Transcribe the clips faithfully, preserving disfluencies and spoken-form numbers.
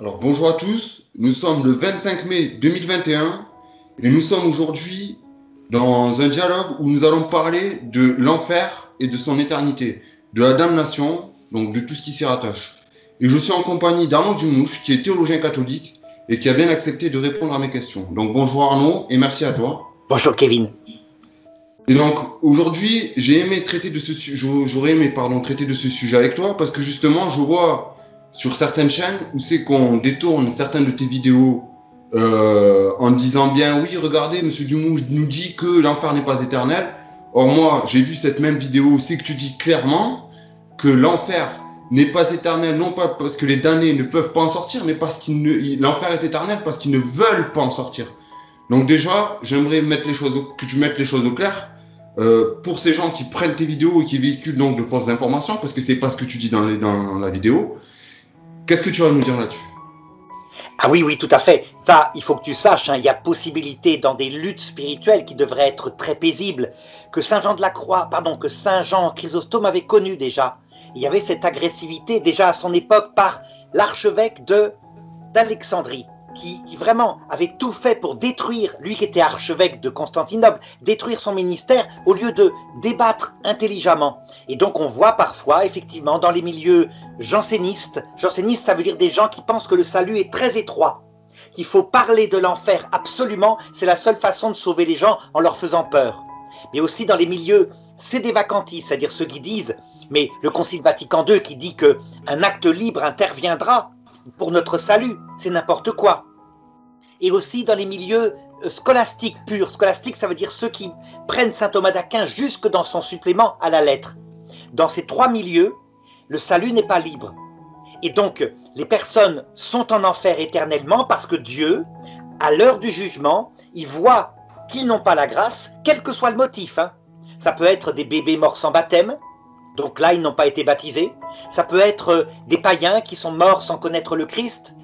Alors bonjour à tous, nous sommes le vingt-cinq mai deux mille vingt et un et nous sommes aujourd'hui dans un dialogue où nous allons parler de l'enfer et de son éternité, de la damnation, donc de tout ce qui s'y rattache. Et je suis en compagnie d'Arnaud Dumouche qui est théologien catholique et qui a bien accepté de répondre à mes questions. Donc bonjour Arnaud et merci à toi. Bonjour Kevin. Et donc aujourd'hui j'ai aimé traiter de ce j'aurais aimé pardon traiter de ce sujet avec toi parce que justement je vois sur certaines chaînes où c'est qu'on détourne certaines de tes vidéos euh, en disant bien oui regardez monsieur Dumouche nous dit que l'enfer n'est pas éternel. Or moi j'ai vu cette même vidéo aussi que tu dis clairement que l'enfer n'est pas éternel non pas parce que les damnés ne peuvent pas en sortir mais parce qu'ils l'enfer est éternel parce qu'ils ne veulent pas en sortir. Donc déjà j'aimerais mettre les choses au, que tu mettes les choses au clair euh, pour ces gens qui prennent tes vidéos et qui véhiculent donc de fausses informations parce que c'est pas ce que tu dis dans, les, dans la vidéo. Qu'est-ce que tu vas nous dire là-dessus? Ah oui, oui, tout à fait. Ça, il faut que tu saches, hein, il y a possibilité dans des luttes spirituelles qui devraient être très paisibles, que Saint Jean de la Croix, pardon, que Saint Jean Chrysostome avait connu déjà. Il y avait cette agressivité déjà à son époque par l'archevêque d'Alexandrie, qui, qui vraiment avait tout fait pour détruire, lui qui était archevêque de Constantinople, détruire son ministère au lieu de débattre intelligemment. Et donc on voit parfois, effectivement, dans les milieux jansénistes, jansénistes ça veut dire des gens qui pensent que le salut est très étroit, qu'il faut parler de l'enfer absolument, c'est la seule façon de sauver les gens en leur faisant peur. Mais aussi dans les milieux sédévacantistes, c'est-à-dire ceux qui disent, mais le Concile Vatican deux qui dit qu'un acte libre interviendra pour notre salut, c'est n'importe quoi. Et aussi dans les milieux scolastiques purs. Scolastiques, ça veut dire ceux qui prennent Saint Thomas d'Aquin jusque dans son supplément à la lettre. Dans ces trois milieux, le salut n'est pas libre. Et donc, les personnes sont en enfer éternellement parce que Dieu, à l'heure du jugement, il voit qu'ils n'ont pas la grâce, quel que soit le motif. Hein. Ça peut être des bébés morts sans baptême, donc là, ils n'ont pas été baptisés. Ça peut être des païens qui sont morts sans connaître le Christ.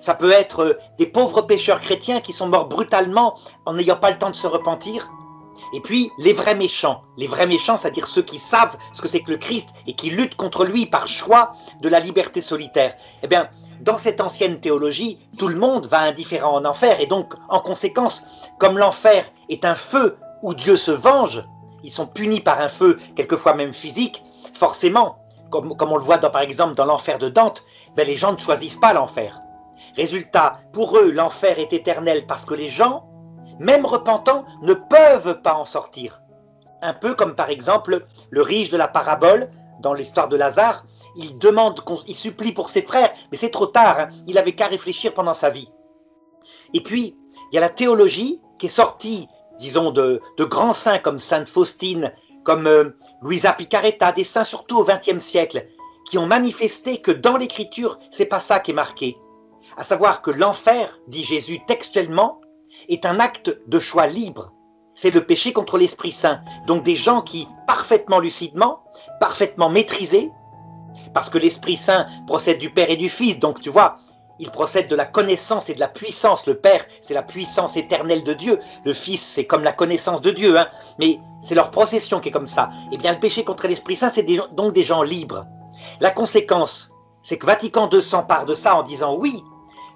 Ça peut être des pauvres pécheurs chrétiens qui sont morts brutalement en n'ayant pas le temps de se repentir. Et puis, les vrais méchants. Les vrais méchants, c'est-à-dire ceux qui savent ce que c'est que le Christ et qui luttent contre lui par choix de la liberté solitaire. Eh bien, dans cette ancienne théologie, tout le monde va indifférent en enfer. Et donc, en conséquence, comme l'enfer est un feu où Dieu se venge, ils sont punis par un feu, quelquefois même physique, forcément, comme, comme on le voit dans, par exemple dans l'enfer de Dante, ben les gens ne choisissent pas l'enfer. Résultat, pour eux, l'enfer est éternel parce que les gens, même repentants, ne peuvent pas en sortir. Un peu comme par exemple le riche de la parabole, dans l'histoire de Lazare, il demande, il supplie pour ses frères, mais c'est trop tard, hein, il n'avait qu'à réfléchir pendant sa vie. Et puis, il y a la théologie qui est sortie, disons, de, de grands saints comme Sainte Faustine, comme euh, Luisa Piccarreta, des saints surtout au vingtième siècle, qui ont manifesté que dans l'Écriture, c'est pas ça qui est marqué. À savoir que l'enfer, dit Jésus textuellement, est un acte de choix libre. C'est le péché contre l'Esprit Saint. Donc des gens qui, parfaitement lucidement, parfaitement maîtrisés, parce que l'Esprit Saint procède du Père et du Fils, donc tu vois, il procède de la connaissance et de la puissance. Le Père, c'est la puissance éternelle de Dieu. Le Fils, c'est comme la connaissance de Dieu. Hein. Mais c'est leur procession qui est comme ça. Eh bien, le péché contre l'Esprit Saint, c'est donc des gens libres. La conséquence, c'est que Vatican deux s'empare de ça en disant « Oui,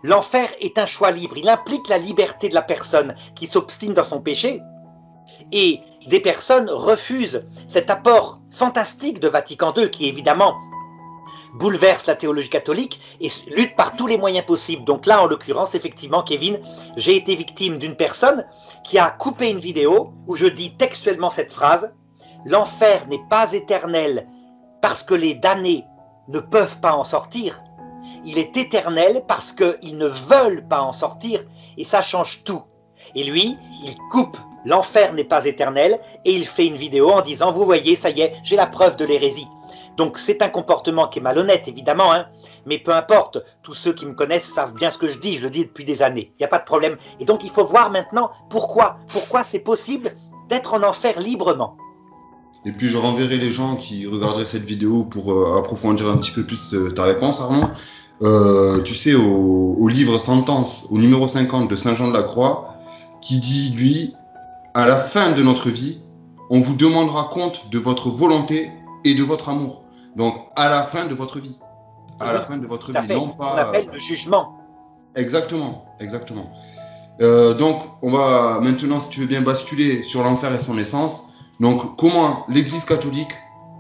l'enfer est un choix libre. Il implique la liberté de la personne qui s'obstine dans son péché. » Et des personnes refusent cet apport fantastique de Vatican deux qui, évidemment, bouleverse la théologie catholique et lutte par tous les moyens possibles. Donc là, en l'occurrence, effectivement, Kevin, j'ai été victime d'une personne qui a coupé une vidéo où je dis textuellement cette phrase « L'enfer n'est pas éternel parce que les damnés ne peuvent pas en sortir. Il est éternel parce qu'ils ne veulent pas en sortir et ça change tout. » Et lui, il coupe « L'enfer n'est pas éternel » et il fait une vidéo en disant « Vous voyez, ça y est, j'ai la preuve de l'hérésie. » Donc c'est un comportement qui est malhonnête, évidemment, hein, mais peu importe, tous ceux qui me connaissent savent bien ce que je dis, je le dis depuis des années, il n'y a pas de problème. Et donc il faut voir maintenant pourquoi, pourquoi c'est possible d'être en enfer librement. Et puis je renverrai les gens qui regarderaient cette vidéo pour euh, approfondir un petit peu plus euh, ta réponse, Arnaud. Euh, tu sais, au, au livre Sentence, au numéro cinquante de Saint Jean de la Croix, qui dit, lui, « À la fin de notre vie, on vous demandera compte de votre volonté et de votre amour. » Donc, à la fin de votre vie. à oui. la fin de votre vie. Fait. Non pas... On appelle le jugement. Exactement, exactement. Euh, donc, on va maintenant, si tu veux bien, basculer sur l'enfer et son essence. Donc, comment l'Église catholique,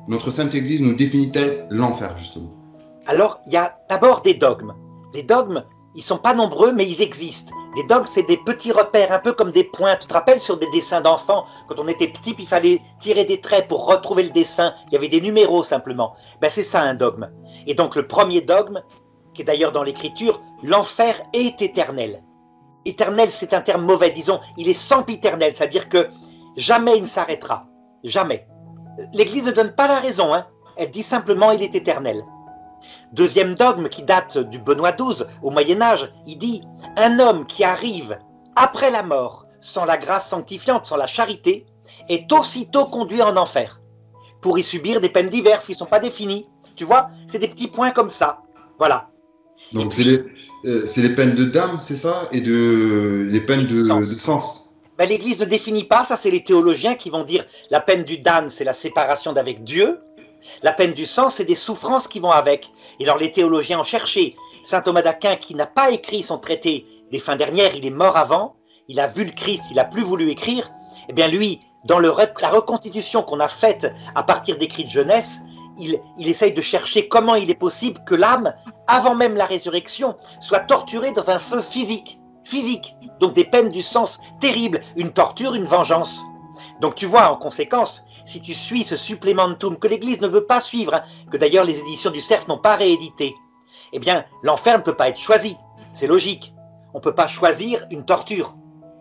notre Sainte Église, nous définit-elle l'enfer, justement? Alors, il y a d'abord des dogmes. Les dogmes, ils ne sont pas nombreux, mais ils existent. Les dogmes, c'est des petits repères, un peu comme des points. Tu te rappelles sur des dessins d'enfants, quand on était petit, il fallait tirer des traits pour retrouver le dessin. Il y avait des numéros, simplement. Ben, c'est ça, un dogme. Et donc, le premier dogme, qui est d'ailleurs dans l'Écriture, l'enfer est éternel. Éternel, c'est un terme mauvais, disons, il est sempiternel, c'est-à-dire que jamais il ne s'arrêtera. Jamais. L'Église ne donne pas la raison, hein. Elle dit simplement, il est éternel. Deuxième dogme qui date du Benoît douze au Moyen-Âge, il dit « Un homme qui arrive après la mort, sans la grâce sanctifiante, sans la charité, est aussitôt conduit en enfer, pour y subir des peines diverses qui ne sont pas définies. » Tu vois, c'est des petits points comme ça. Voilà. Donc c'est les, euh, les peines de dame, c'est ça? Et de, les peines de, de sens. De sens. Ben, l'Église ne définit pas, ça c'est les théologiens qui vont dire « La peine du dame, c'est la séparation d'avec Dieu. » La peine du sang, c'est des souffrances qui vont avec. Et alors les théologiens ont cherché. Saint Thomas d'Aquin, qui n'a pas écrit son traité des fins dernières, il est mort avant, il a vu le Christ, il n'a plus voulu écrire. Eh bien lui, dans le, la reconstitution qu'on a faite à partir d'écrits de jeunesse, il, il essaye de chercher comment il est possible que l'âme, avant même la résurrection, soit torturée dans un feu physique. Physique, donc des peines du sens terribles, une torture, une vengeance. Donc tu vois, en conséquence... Si tu suis ce supplémentum que l'Église ne veut pas suivre, hein, que d'ailleurs les éditions du Cerf n'ont pas réédité, eh bien l'enfer ne peut pas être choisi, c'est logique. On ne peut pas choisir une torture.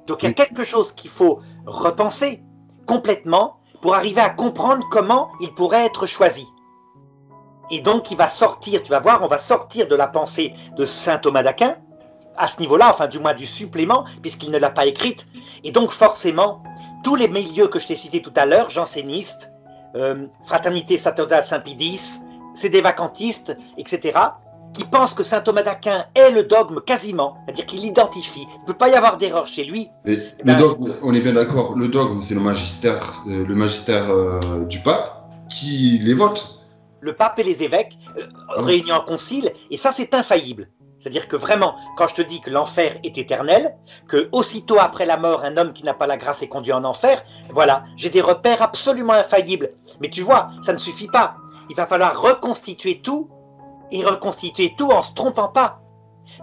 Donc il y a quelque chose qu'il faut repenser complètement pour arriver à comprendre comment il pourrait être choisi. Et donc il va sortir, tu vas voir, on va sortir de la pensée de saint Thomas d'Aquin, à ce niveau-là, enfin du moins du supplément, puisqu'il ne l'a pas écrite, et donc forcément... Tous les milieux que je t'ai cités tout à l'heure, jansénistes, euh, fraternité Saint-Pédis, c'est des vacantistes, et cetera, qui pensent que saint Thomas d'Aquin est le dogme quasiment, c'est-à-dire qu'il l'identifie. Il ne peut pas y avoir d'erreur chez lui. Et et le ben, dogme, on est bien d'accord, le dogme, c'est le magistère, euh, le magistère euh, du pape qui les vote. Le pape et les évêques euh, oh. réunis en concile, et ça c'est infaillible. C'est-à-dire que vraiment, quand je te dis que l'enfer est éternel, que aussitôt après la mort, un homme qui n'a pas la grâce est conduit en enfer, voilà, j'ai des repères absolument infaillibles. Mais tu vois, ça ne suffit pas. Il va falloir reconstituer tout, et reconstituer tout en se trompant pas.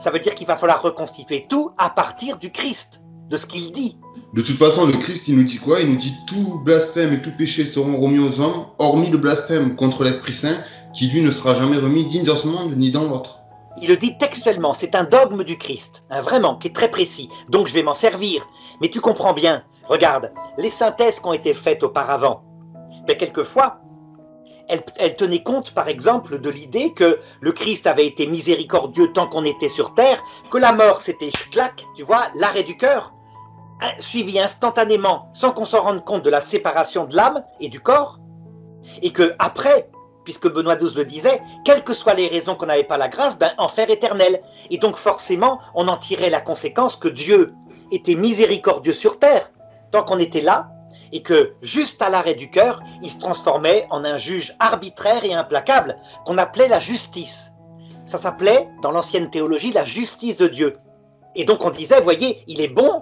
Ça veut dire qu'il va falloir reconstituer tout à partir du Christ, de ce qu'il dit. De toute façon, le Christ, il nous dit quoi? Il nous dit « Tout blasphème et tout péché seront remis aux hommes, hormis le blasphème contre l'Esprit Saint, qui lui ne sera jamais remis ni dans ce monde, ni dans l'autre. » Il le dit textuellement, c'est un dogme du Christ, hein, vraiment, qui est très précis, donc je vais m'en servir. Mais tu comprends bien, regarde, les synthèses qui ont été faites auparavant, ben, quelquefois, elles, elles tenaient compte, par exemple, de l'idée que le Christ avait été miséricordieux tant qu'on était sur terre, que la mort c'était clac, tu vois, l'arrêt du cœur, suivi instantanément, sans qu'on s'en rende compte de la séparation de l'âme et du corps, et que après... puisque Benoît douze le disait, quelles que soient les raisons qu'on n'avait pas la grâce, ben, enfer éternel. Et donc forcément, on en tirait la conséquence que Dieu était miséricordieux sur terre, tant qu'on était là, et que juste à l'arrêt du cœur, il se transformait en un juge arbitraire et implacable, qu'on appelait la justice. Ça s'appelait, dans l'ancienne théologie, la justice de Dieu. Et donc on disait, voyez, il est bon,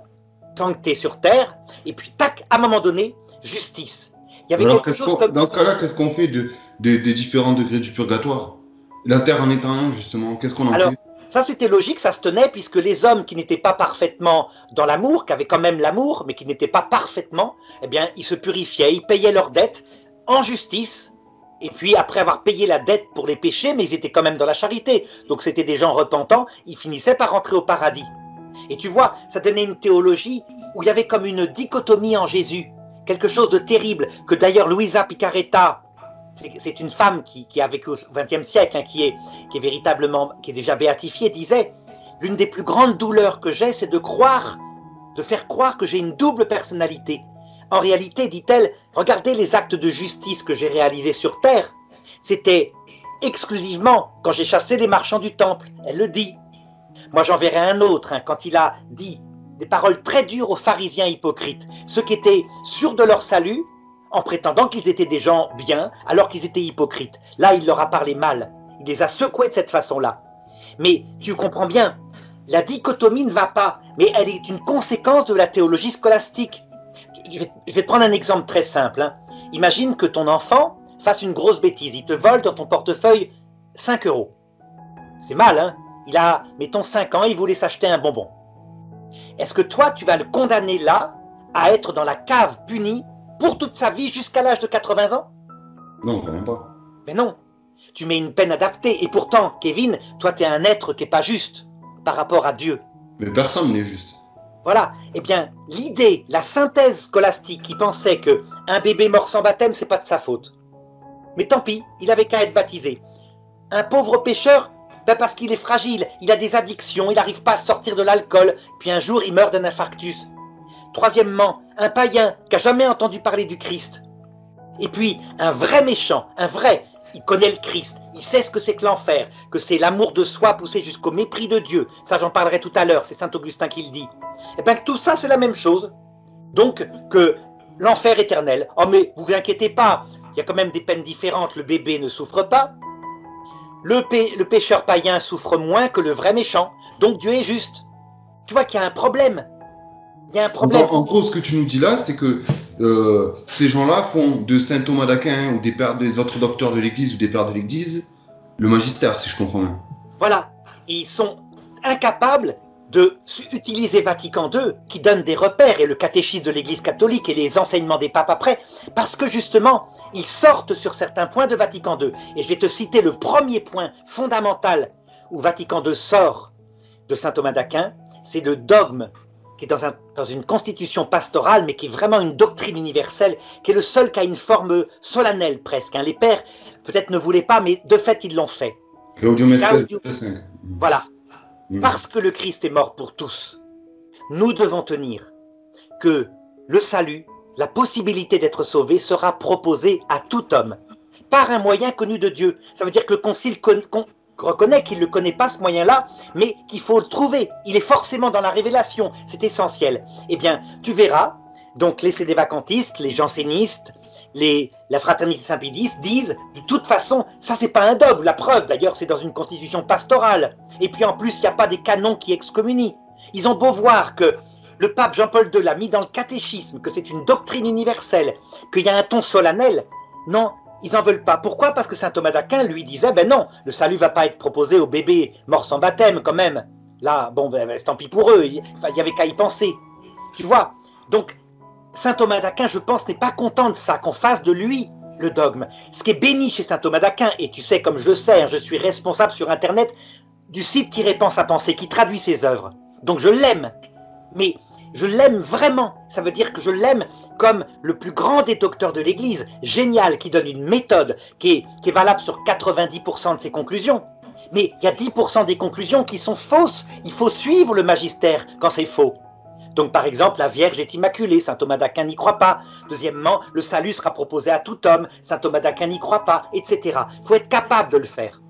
tant que tu es sur terre, et puis tac, à un moment donné, justice. Il y avait Alors, quelque chose comme... Dans ce cas-là, qu'est-ce qu'on fait de, de, des différents degrés du purgatoire? La terre en étant un, justement, qu'est-ce qu'on en Alors, fait? Ça, c'était logique, ça se tenait, puisque les hommes qui n'étaient pas parfaitement dans l'amour, qui avaient quand même l'amour, mais qui n'étaient pas parfaitement, eh bien, ils se purifiaient, ils payaient leurs dettes en justice, et puis après avoir payé la dette pour les péchés, mais ils étaient quand même dans la charité, donc c'était des gens repentants, ils finissaient par rentrer au paradis. Et tu vois, ça donnait une théologie où il y avait comme une dichotomie en Jésus. Quelque chose de terrible, que d'ailleurs Luisa Piccarreta, c'est une femme qui, qui a vécu au vingtième siècle, hein, qui, est, qui est véritablement, qui est déjà béatifiée, disait « L'une des plus grandes douleurs que j'ai, c'est de croire, de faire croire que j'ai une double personnalité. En réalité, dit-elle, regardez les actes de justice que j'ai réalisés sur Terre. C'était exclusivement quand j'ai chassé les marchands du temple. » Elle le dit. Moi, j'en verrai un autre, hein, quand il a dit... des paroles très dures aux pharisiens hypocrites, ceux qui étaient sûrs de leur salut, en prétendant qu'ils étaient des gens bien, alors qu'ils étaient hypocrites. Là, il leur a parlé mal. Il les a secoués de cette façon-là. Mais tu comprends bien, la dichotomie ne va pas, mais elle est une conséquence de la théologie scolastique. Je vais, je vais te prendre un exemple très simple. Hein. Imagine que ton enfant fasse une grosse bêtise. Il te vole dans ton portefeuille cinq euros. C'est mal, hein. Il a, mettons, cinq ans, il voulait s'acheter un bonbon. Est-ce que toi, tu vas le condamner là, à être dans la cave punie pour toute sa vie jusqu'à l'âge de quatre-vingts ans? Non, quand même pas. Mais non. Tu mets une peine adaptée. Et pourtant, Kevin, toi, tu es un être qui n'est pas juste par rapport à Dieu. Mais personne n'est juste. Voilà. Eh bien, l'idée, la synthèse scolastique qui pensait qu'un bébé mort sans baptême, c'est pas de sa faute. Mais tant pis, il avait qu'à être baptisé. Un pauvre pécheur, ben parce qu'il est fragile, il a des addictions, il n'arrive pas à sortir de l'alcool, puis un jour il meurt d'un infarctus. Troisièmement, un païen qui n'a jamais entendu parler du Christ. Et puis, un vrai méchant, un vrai, il connaît le Christ, il sait ce que c'est que l'enfer, que c'est l'amour de soi poussé jusqu'au mépris de Dieu. Ça, j'en parlerai tout à l'heure, c'est Saint Augustin qui le dit. Et bien que tout ça, c'est la même chose. Donc, que l'enfer éternel. Oh mais, vous inquiétez pas, il y a quand même des peines différentes, le bébé ne souffre pas. Le, pé le pécheur païen souffre moins que le vrai méchant, donc Dieu est juste. Tu vois qu'il y a un problème. Il y a un problème. En, en gros, ce que tu nous dis là, c'est que euh, ces gens-là font de Saint Thomas d'Aquin ou des, pères, des autres docteurs de l'Église ou des pères de l'Église le magistère, si je comprends bien. Voilà. Ils sont incapables de utiliser Vatican deux, qui donne des repères, et le catéchisme de l'Église catholique et les enseignements des papes après, parce que justement, ils sortent sur certains points de Vatican deux. Et je vais te citer le premier point fondamental où Vatican deux sort de saint Thomas d'Aquin, c'est le dogme, qui est dans, un, dans une constitution pastorale, mais qui est vraiment une doctrine universelle, qui est le seul qui a une forme solennelle presque. Hein. Les pères, peut-être ne voulaient pas, mais de fait, ils l'ont fait. Gaudium et Spes. Voilà. Parce que le Christ est mort pour tous, nous devons tenir que le salut, la possibilité d'être sauvé sera proposée à tout homme, par un moyen connu de Dieu. Ça veut dire que le Concile con con reconnaît qu'il ne connaît pas ce moyen-là, mais qu'il faut le trouver. Il est forcément dans la révélation, c'est essentiel. Eh bien, tu verras, donc les cédévacantistes, les jansénistes, Les, la fraternité saint-pédiste disent, de toute façon, ça c'est pas un dogme, la preuve d'ailleurs c'est dans une constitution pastorale, et puis en plus il n'y a pas des canons qui excommunient. Ils ont beau voir que le pape Jean-Paul deux l'a mis dans le catéchisme, que c'est une doctrine universelle, qu'il y a un ton solennel, non, ils n'en veulent pas. Pourquoi? Parce que saint Thomas d'Aquin lui disait, ben non, le salut va pas être proposé aux bébés morts sans baptême quand même, là, bon, ben, ben tant pis pour eux, il n'y avait qu'à y penser, tu vois, donc... Saint Thomas d'Aquin, je pense, n'est pas content de ça, qu'on fasse de lui le dogme. Ce qui est béni chez Saint Thomas d'Aquin, et tu sais, comme je le sais, je suis responsable sur Internet du site qui répand sa pensée, qui traduit ses œuvres. Donc je l'aime, mais je l'aime vraiment. Ça veut dire que je l'aime comme le plus grand des docteurs de l'Église, génial, qui donne une méthode qui est, qui est valable sur quatre-vingt-dix pour cent de ses conclusions. Mais il y a dix pour cent des conclusions qui sont fausses. Il faut suivre le magistère quand c'est faux. Donc par exemple, la Vierge est immaculée, saint Thomas d'Aquin n'y croit pas. Deuxièmement, le salut sera proposé à tout homme, saint Thomas d'Aquin n'y croit pas, et cetera. Il faut être capable de le faire.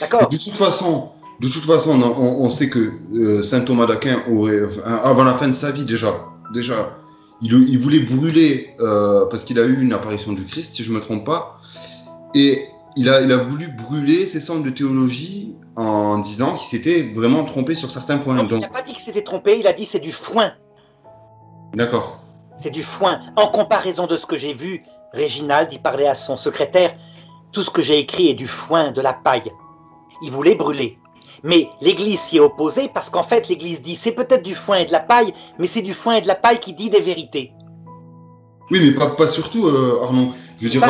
D'accord ? De toute façon, de toute façon on, on sait que euh, saint Thomas d'Aquin, euh, avant la fin de sa vie déjà, déjà il, il voulait brûler, euh, parce qu'il a eu une apparition du Christ, si je ne me trompe pas, et il a, il a voulu brûler ses centres de théologie en disant qu'il s'était vraiment trompé sur certains points. Donc, donc... Il n'a pas dit qu'il s'était trompé, il a dit c'est du foin. D'accord. C'est du foin. En comparaison de ce que j'ai vu, Réginald y parlait à son secrétaire, tout ce que j'ai écrit est du foin, de la paille. Il voulait brûler. Mais l'Église s'y est opposée parce qu'en fait, l'Église dit, c'est peut-être du foin et de la paille, mais c'est du foin et de la paille qui dit des vérités. Oui, mais pas, pas surtout, euh, Arnaud. Je veux dire,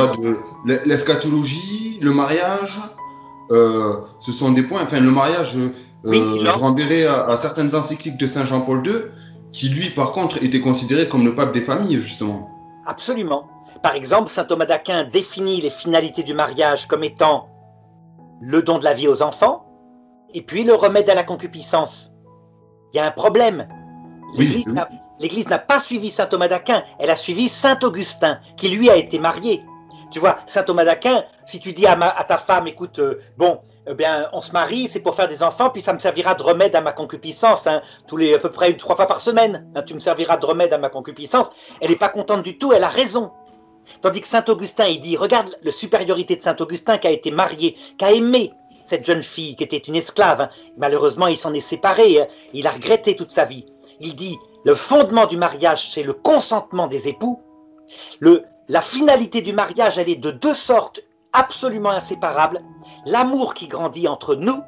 l'eschatologie, le mariage, euh, ce sont des points. Enfin, le mariage, euh, oui, je renverrai à, à certaines encycliques de Saint Jean-Paul deux, qui lui, par contre, était considéré comme le pape des familles, justement. Absolument. Par exemple, saint Thomas d'Aquin définit les finalités du mariage comme étant le don de la vie aux enfants et puis le remède à la concupiscence. Il y a un problème. L'Église oui, oui. n'a pas suivi saint Thomas d'Aquin, elle a suivi saint Augustin, qui lui a été marié. Tu vois, saint Thomas d'Aquin, si tu dis à, ma, à ta femme, écoute, euh, bon... Eh bien, on se marie, c'est pour faire des enfants, puis ça me servira de remède à ma concupiscence, hein, tous les, à peu près une, trois fois par semaine, hein, tu me serviras de remède à ma concupiscence. Elle n'est pas contente du tout, elle a raison. Tandis que saint Augustin, il dit, regarde la supériorité de saint Augustin qui a été marié, qui a aimé, cette jeune fille qui était une esclave. Malheureusement, il s'en est séparé. Il a regretté toute sa vie. Il dit, le fondement du mariage, c'est le consentement des époux. Le, la finalité du mariage, elle est de deux sortes absolument inséparables. L'amour qui grandit entre nous,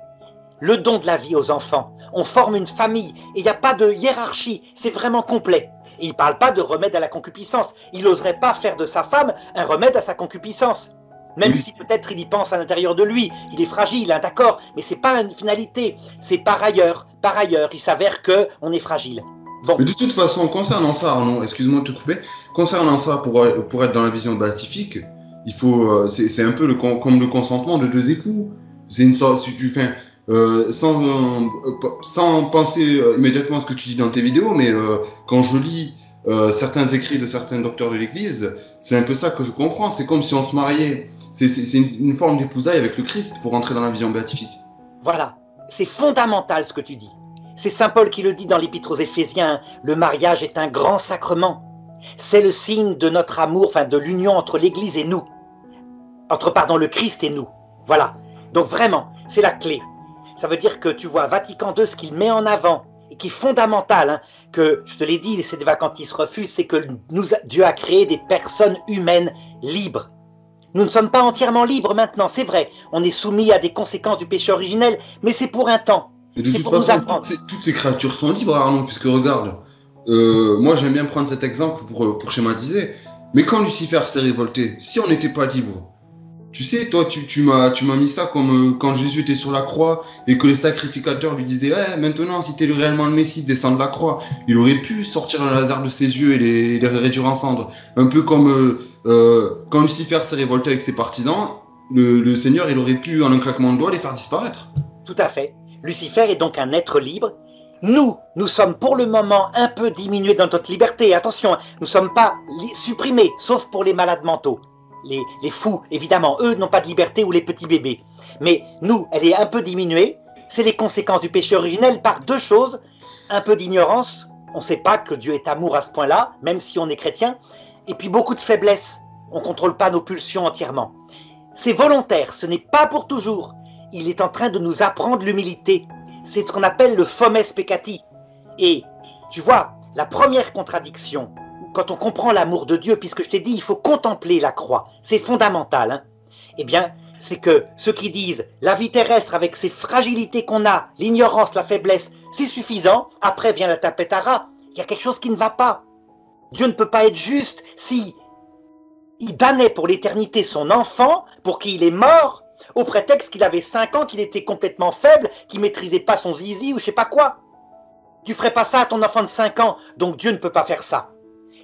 le don de la vie aux enfants. On forme une famille et il n'y a pas de hiérarchie. C'est vraiment complet. Et il ne parle pas de remède à la concupiscence. Il n'oserait pas faire de sa femme un remède à sa concupiscence. Même oui. si peut-être il y pense à l'intérieur de lui, il est fragile, hein, d'accord, mais c'est pas une finalité, c'est par ailleurs, par ailleurs, il s'avère qu'on est fragile. Bon. Mais de toute façon, concernant ça, excuse-moi de te couper, concernant ça, pour, pour être dans la vision beatifique, il faut, c'est un peu le, comme le consentement de deux époux. C'est une sorte, si tu fais, euh, sans, euh, sans penser immédiatement à ce que tu dis dans tes vidéos, mais euh, quand je lis euh, certains écrits de certains docteurs de l'Église, c'est un peu ça que je comprends, c'est comme si on se mariait. C'est une, une forme d'épousaille avec le Christ pour entrer dans la vision béatifique. Voilà, c'est fondamental ce que tu dis. C'est Saint Paul qui le dit dans l'épître aux Éphésiens, le mariage est un grand sacrement. C'est le signe de notre amour, enfin de l'union entre l'Église et nous. Entre, pardon, le Christ et nous. Voilà, donc vraiment, c'est la clé. Ça veut dire que tu vois Vatican deux, ce qu'il met en avant, et qui est fondamental, hein, que je te l'ai dit, c'est des vacantistes refusent, c'est que nous, Dieu a créé des personnes humaines libres. Nous ne sommes pas entièrement libres maintenant, c'est vrai. On est soumis à des conséquences du péché originel, mais c'est pour un temps. C'est pour nous apprendre. Toutes ces créatures sont libres, Arnaud, puisque regarde, euh, moi j'aime bien prendre cet exemple pour, pour schématiser, mais quand Lucifer s'est révolté, si on n'était pas libre, tu sais, toi tu, tu m'as mis ça comme euh, quand Jésus était sur la croix et que les sacrificateurs lui disaient hey, « Maintenant, si tu es réellement le Messie, descends de la croix », il aurait pu sortir le Lazare de ses yeux et les, les réduire en cendres. Un peu comme... Euh, Euh, quand Lucifer s'est révolté avec ses partisans, le, le Seigneur, il aurait pu, en un claquement de doigts, les faire disparaître. Tout à fait. Lucifer est donc un être libre. Nous, nous sommes pour le moment un peu diminués dans notre liberté. Attention, nous ne sommes pas supprimés, sauf pour les malades mentaux. Les, les fous, évidemment, eux n'ont pas de liberté, ou les petits bébés. Mais nous, elle est un peu diminuée. C'est les conséquences du péché originel par deux choses. Un peu d'ignorance. On ne sait pas que Dieu est amour à ce point-là, même si on est chrétien. Et puis beaucoup de faiblesse, on ne contrôle pas nos pulsions entièrement. C'est volontaire, ce n'est pas pour toujours. Il est en train de nous apprendre l'humilité. C'est ce qu'on appelle le fomes peccati. Et tu vois, la première contradiction, quand on comprend l'amour de Dieu, puisque je t'ai dit, il faut contempler la croix, c'est fondamental, hein. Eh bien, c'est que ceux qui disent la vie terrestre avec ses fragilités qu'on a, l'ignorance, la faiblesse, c'est suffisant, après vient la tapetara, il y a quelque chose qui ne va pas. Dieu ne peut pas être juste si il damnait pour l'éternité son enfant, pour qui il est mort, au prétexte qu'il avait cinq ans, qu'il était complètement faible, qu'il ne maîtrisait pas son zizi ou je ne sais pas quoi. Tu ne ferais pas ça à ton enfant de cinq ans, donc Dieu ne peut pas faire ça.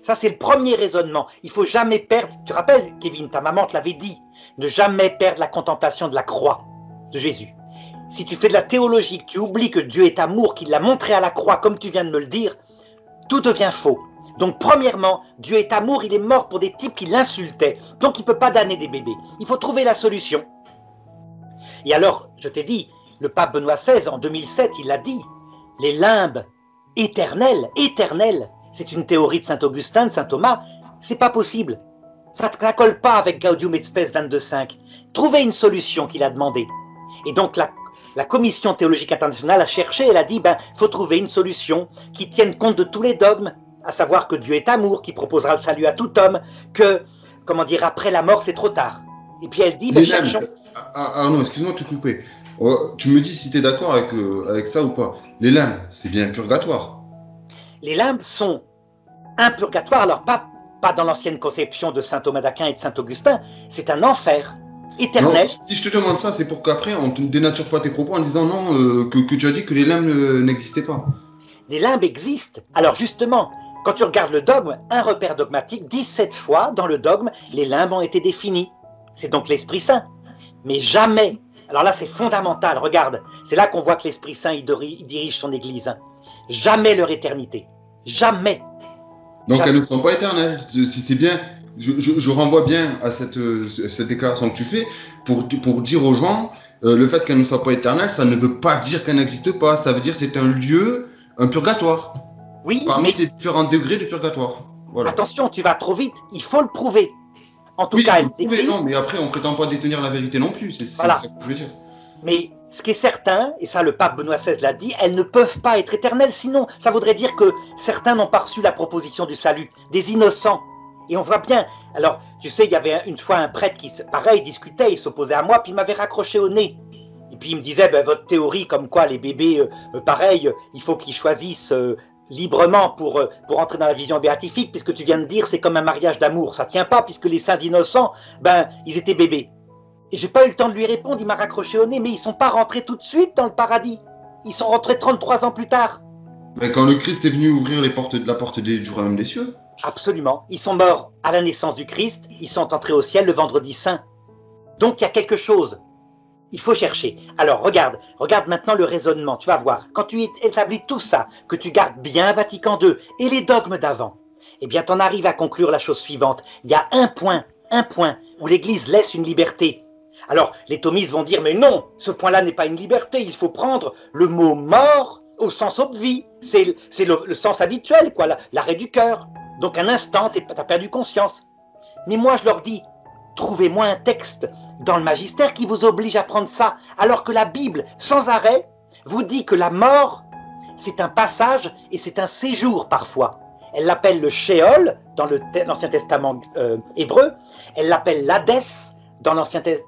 Ça, c'est le premier raisonnement. Il ne faut jamais perdre, tu te rappelles, Kevin, ta maman te l'avait dit, ne jamais perdre la contemplation de la croix de Jésus. Si tu fais de la théologie, que tu oublies que Dieu est amour, qu'il l'a montré à la croix, comme tu viens de me le dire, tout devient faux. Donc premièrement, Dieu est amour, il est mort pour des types qui l'insultaient. Donc il ne peut pas damner des bébés. Il faut trouver la solution. Et alors, je t'ai dit, le pape Benoît seize, en deux mille sept, il l'a dit, les limbes éternelles, éternelles, c'est une théorie de Saint Augustin, de Saint Thomas, c'est pas possible. Ça ne colle pas avec Gaudium et Spes vingt-deux cinq. Trouver une solution qu'il a demandé. Et donc la La Commission théologique internationale a cherché, elle a dit, ben, faut trouver une solution qui tienne compte de tous les dogmes, à savoir que Dieu est amour, qui proposera le salut à tout homme, que, comment dire, après la mort, c'est trop tard. Et puis elle dit, ben, cherchons... Arnaud, excuse-moi de te couper. Euh, tu me dis si tu es d'accord avec, euh, avec ça ou pas. Les limbes, c'est bien un purgatoire. Les limbes sont un purgatoire, alors pas, pas dans l'ancienne conception de Saint Thomas d'Aquin et de Saint Augustin, c'est un enfer. Éternel. Non, si je te demande ça, c'est pour qu'après on ne dénature pas tes propos en disant non, euh, que, que tu as dit que les limbes n'existaient pas. Les limbes existent. Alors justement, quand tu regardes le dogme, un repère dogmatique, dix-sept fois dans le dogme, les limbes ont été définies. C'est donc l'Esprit Saint. Mais jamais. Alors là, c'est fondamental. Regarde, c'est là qu'on voit que l'Esprit Saint, il dirige son Église. Jamais leur éternité. Jamais. Donc jamais. Elles ne sont pas éternelles. Si c'est bien... Je, je, je renvoie bien à cette, cette déclaration que tu fais pour, pour dire aux gens euh, le fait qu'elle ne soit pas éternelle, ça ne veut pas dire qu'elle n'existe pas. Ça veut dire que c'est un lieu, un purgatoire. Oui, parmi mais... les différents degrés de purgatoire. Voilà. Attention, tu vas trop vite. Il faut le prouver. En tout oui, cas, il faut le prouver, non, mais après, on ne prétend pas détenir la vérité non plus. C'est voilà. Ça que je veux dire. Mais ce qui est certain, et ça le pape Benoît seize l'a dit, elles ne peuvent pas être éternelles, sinon ça voudrait dire que certains n'ont pas reçu la proposition du salut, des innocents. Et on voit bien, alors tu sais, il y avait une fois un prêtre qui, pareil, discutait, il s'opposait à moi, puis il m'avait raccroché au nez. Et puis il me disait, ben, votre théorie comme quoi les bébés, euh, pareil, il faut qu'ils choisissent euh, librement pour, euh, pour entrer dans la vision béatifique, puisque tu viens de dire, c'est comme un mariage d'amour, ça tient pas, puisque les saints innocents, ben, ils étaient bébés. Et j'ai pas eu le temps de lui répondre, il m'a raccroché au nez, mais ils sont pas rentrés tout de suite dans le paradis. Ils sont rentrés trente-trois ans plus tard. Mais quand le Christ est venu ouvrir les portes de la porte des, du royaume des cieux. Absolument. Ils sont morts à la naissance du Christ, ils sont entrés au ciel le vendredi saint. Donc il y a quelque chose. Il faut chercher. Alors regarde, regarde maintenant le raisonnement, tu vas voir. Quand tu établis tout ça, que tu gardes bien Vatican deux et les dogmes d'avant, eh bien tu en arrives à conclure la chose suivante. Il y a un point, un point, où l'Église laisse une liberté. Alors, les thomistes vont dire, mais non, ce point-là n'est pas une liberté, il faut prendre le mot mort au sens obvi. C'est le, le sens habituel, quoi, l'arrêt du cœur. Donc, un instant, tu as perdu conscience. Mais moi, je leur dis, trouvez-moi un texte dans le magistère qui vous oblige à prendre ça, alors que la Bible, sans arrêt, vous dit que la mort, c'est un passage et c'est un séjour parfois. Elle l'appelle le Sheol, dans l'Ancien Testament euh, hébreu, elle l'appelle l'Hadès. Dans,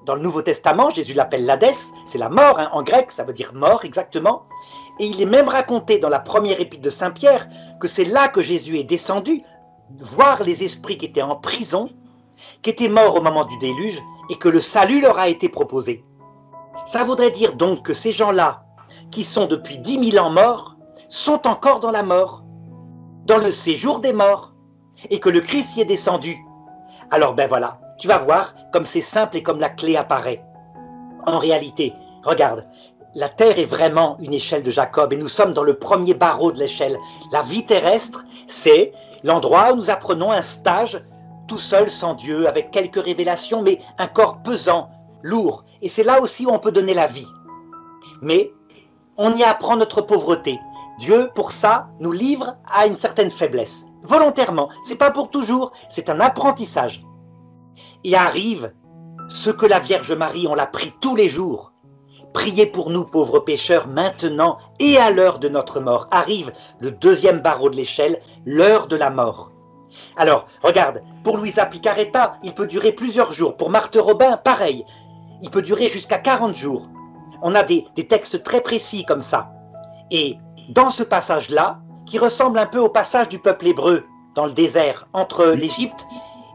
dans le Nouveau Testament, Jésus l'appelle l'Hadès, c'est la mort, hein, en grec, ça veut dire mort exactement. Et il est même raconté dans la première épître de Saint-Pierre que c'est là que Jésus est descendu, voir les esprits qui étaient en prison, qui étaient morts au moment du déluge, et que le salut leur a été proposé. Ça voudrait dire donc que ces gens-là, qui sont depuis dix mille ans morts, sont encore dans la mort, dans le séjour des morts, et que le Christ y est descendu. Alors ben voilà. Tu vas voir comme c'est simple et comme la clé apparaît. En réalité, regarde, la Terre est vraiment une échelle de Jacob et nous sommes dans le premier barreau de l'échelle. La vie terrestre, c'est l'endroit où nous apprenons un stage tout seul, sans Dieu, avec quelques révélations, mais un corps pesant, lourd. Et c'est là aussi où on peut donner la vie. Mais on y apprend notre pauvreté. Dieu, pour ça, nous livre à une certaine faiblesse. Volontairement, c'est pas pour toujours, c'est un apprentissage. Et arrive ce que la Vierge Marie, on l'a prie tous les jours. Priez pour nous pauvres pécheurs maintenant et à l'heure de notre mort. Arrive le deuxième barreau de l'échelle, l'heure de la mort. Alors, regarde, pour Luisa Piccarreta, il peut durer plusieurs jours. Pour Marthe Robin, pareil, il peut durer jusqu'à quarante jours. On a des, des textes très précis comme ça. Et dans ce passage-là, qui ressemble un peu au passage du peuple hébreu dans le désert, entre l'Égypte